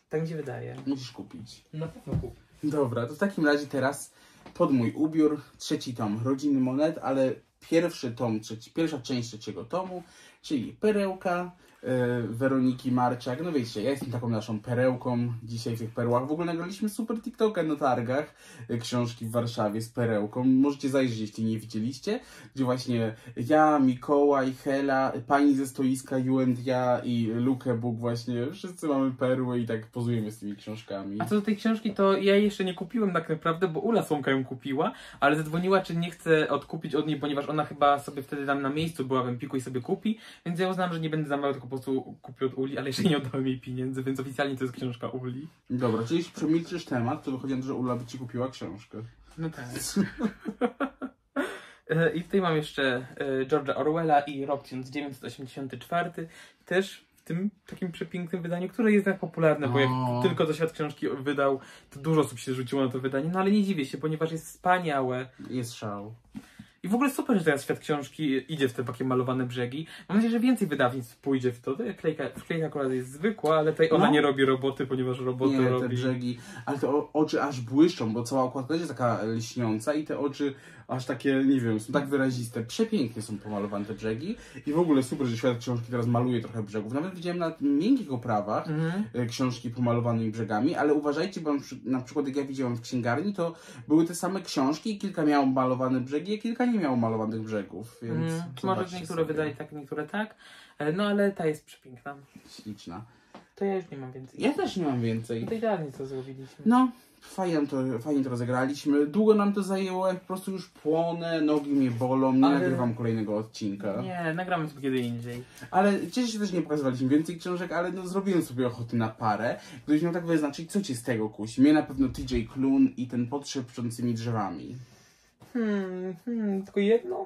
Tak mi się wydaje. Musisz kupić. No pewno kup. Dobra, to w takim razie teraz pod mój ubiór trzeci tom Rodziny Monet, ale... Pierwszy tom, trzeci, pierwsza część trzeciego tomu, czyli Perełka yy, Weroniki Marczak. No wiecie, ja jestem taką naszą perełką dzisiaj w tych perłach. W ogóle nagraliśmy super TikToka na targach yy, książki w Warszawie z perełką. Możecie zajrzeć, jeśli nie widzieliście, gdzie właśnie ja, Mikołaj, Hela, pani ze stoiska You and Ja i Luke Bóg właśnie, wszyscy mamy perły i tak pozujemy z tymi książkami. A co do tej książki, to ja jeszcze nie kupiłem tak naprawdę, bo Ula Słomka ją kupiła, ale zadzwoniła, czy nie chce odkupić od niej, ponieważ ona chyba sobie wtedy tam na miejscu była w Empiku i sobie kupi, więc ja uznałam, że nie będę zamawiał, tylko po prostu kupię od Uli, ale jeszcze nie oddałem jej pieniędzy, więc oficjalnie to jest książka Uli. Dobra, czyli jeśli przemilczysz temat, to wychodzi na to, że Ula by ci kupiła książkę. No tak. I tutaj mam jeszcze George'a Orwella i rok tysiąc dziewięćset osiemdziesiąty czwarty. Też w tym takim przepięknym wydaniu, które jest tak popularne, bo jak o. tylko to świat książki wydał, to dużo osób się rzuciło na to wydanie, no ale nie dziwię się, ponieważ jest wspaniałe. Jest szał. I w ogóle super, że teraz świat książki idzie w te takie malowane brzegi. Mam nadzieję, że więcej wydawnictw pójdzie w to. Wklejka, wklejka akurat jest zwykła, ale tutaj ona no. nie robi roboty, ponieważ roboty nie, robi. Te brzegi, ale te o, oczy aż błyszczą, bo cała okładka jest taka lśniąca i te oczy aż takie, nie wiem, są tak wyraziste. Przepięknie są pomalowane te brzegi i w ogóle super, że świat książki teraz maluje trochę brzegów. Nawet widziałem na miękkich oprawach mhm. książki pomalowanymi brzegami, ale uważajcie, bo na przykład jak ja widziałem w księgarni, to były te same książki i kilka miało malowane brzegi, a kilka nie miał malowanych brzegów, więc... Mm, może niektóre wydali tak, niektóre tak, no ale ta jest przepiękna. Śliczna. To ja już nie mam więcej. Ja też nie mam więcej. To idealnie co zrobiliśmy. No, fajnie to, fajnie to rozegraliśmy. Długo nam to zajęło, ja po prostu już płonę, nogi mnie bolą, nie ale... nagrywam kolejnego odcinka. Nie, nagramy sobie kiedy indziej. Ale cieszę się, też nie pokazywaliśmy więcej książek, ale no zrobiłem sobie ochotę na parę. Gdybyś miał tak wyznaczyć, co cię z tego kusi? Mnie na pewno T J Klun i ten Pod szepczącymi drzewami. Hmm, hmm, tylko jedną?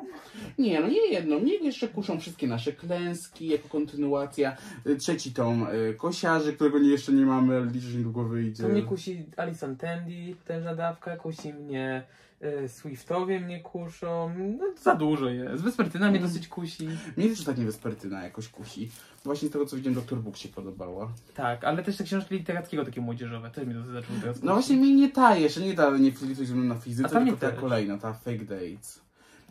Nie, no nie jedną. Mnie jeszcze kuszą wszystkie nasze klęski, jako kontynuacja. Trzeci tom y, Kosiarzy, którego jeszcze nie mamy, ale liczę, że niedługo wyjdzie. To mnie kusi Alison Tandy, tęża dawka, kusi mnie y, Swiftowie mnie kuszą. No, za dużo jest. Wespertyna mnie mm. dosyć kusi. Mnie też ostatnio Wespertyna jakoś kusi. Właśnie z tego, co widziałem, doktor Bóg się podobała. Tak, ale też te książki literackiego, takie młodzieżowe, też mi to zaczęło teraz. No właśnie mi nie ta jeszcze, nie ta, nie flirtuj ze mną na fizyce, tylko ta kolejna, ta Fake Dates.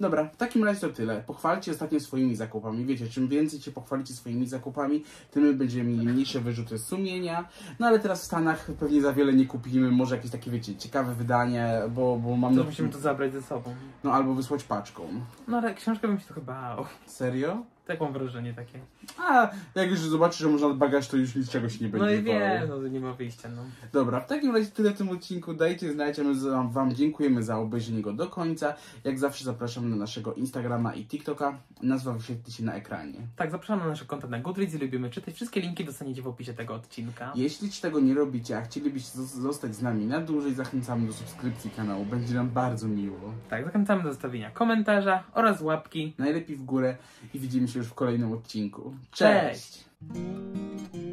Dobra, w takim razie to tyle. Pochwalcie ostatnio swoimi zakupami. Wiecie, czym więcej się pochwalicie swoimi zakupami, tym będziemy mieli mniejsze wyrzuty sumienia. No ale teraz w Stanach pewnie za wiele nie kupimy. Może jakieś takie, wiecie, ciekawe wydanie, bo, bo mam... To musimy to zabrać ze sobą. No albo wysłać paczką. No ale książkę bym się trochę bał. Serio? Taką wrażenie takie. A, jak już zobaczysz, że można bagaż, to już niczego się nie będzie. No i wiem, no nie ma wyjścia. No. Dobra, w takim razie tyle w tym odcinku. Dajcie znać, my wam dziękujemy za obejrzenie go do końca. Jak zawsze zapraszamy na naszego Instagrama i TikToka. Nazwa wyświetli się na ekranie. Tak, zapraszamy na nasze konta na Goodreads i lubimy czytać. Wszystkie linki dostaniecie w opisie tego odcinka. Jeśli tego nie robicie, a chcielibyście zostać z nami na dłużej, zachęcamy do subskrypcji kanału. Będzie nam bardzo miło. Tak, zachęcamy do zostawienia komentarza oraz łapki. Najlepiej w górę i widzimy się już w kolejnym odcinku. Cześć! Cześć.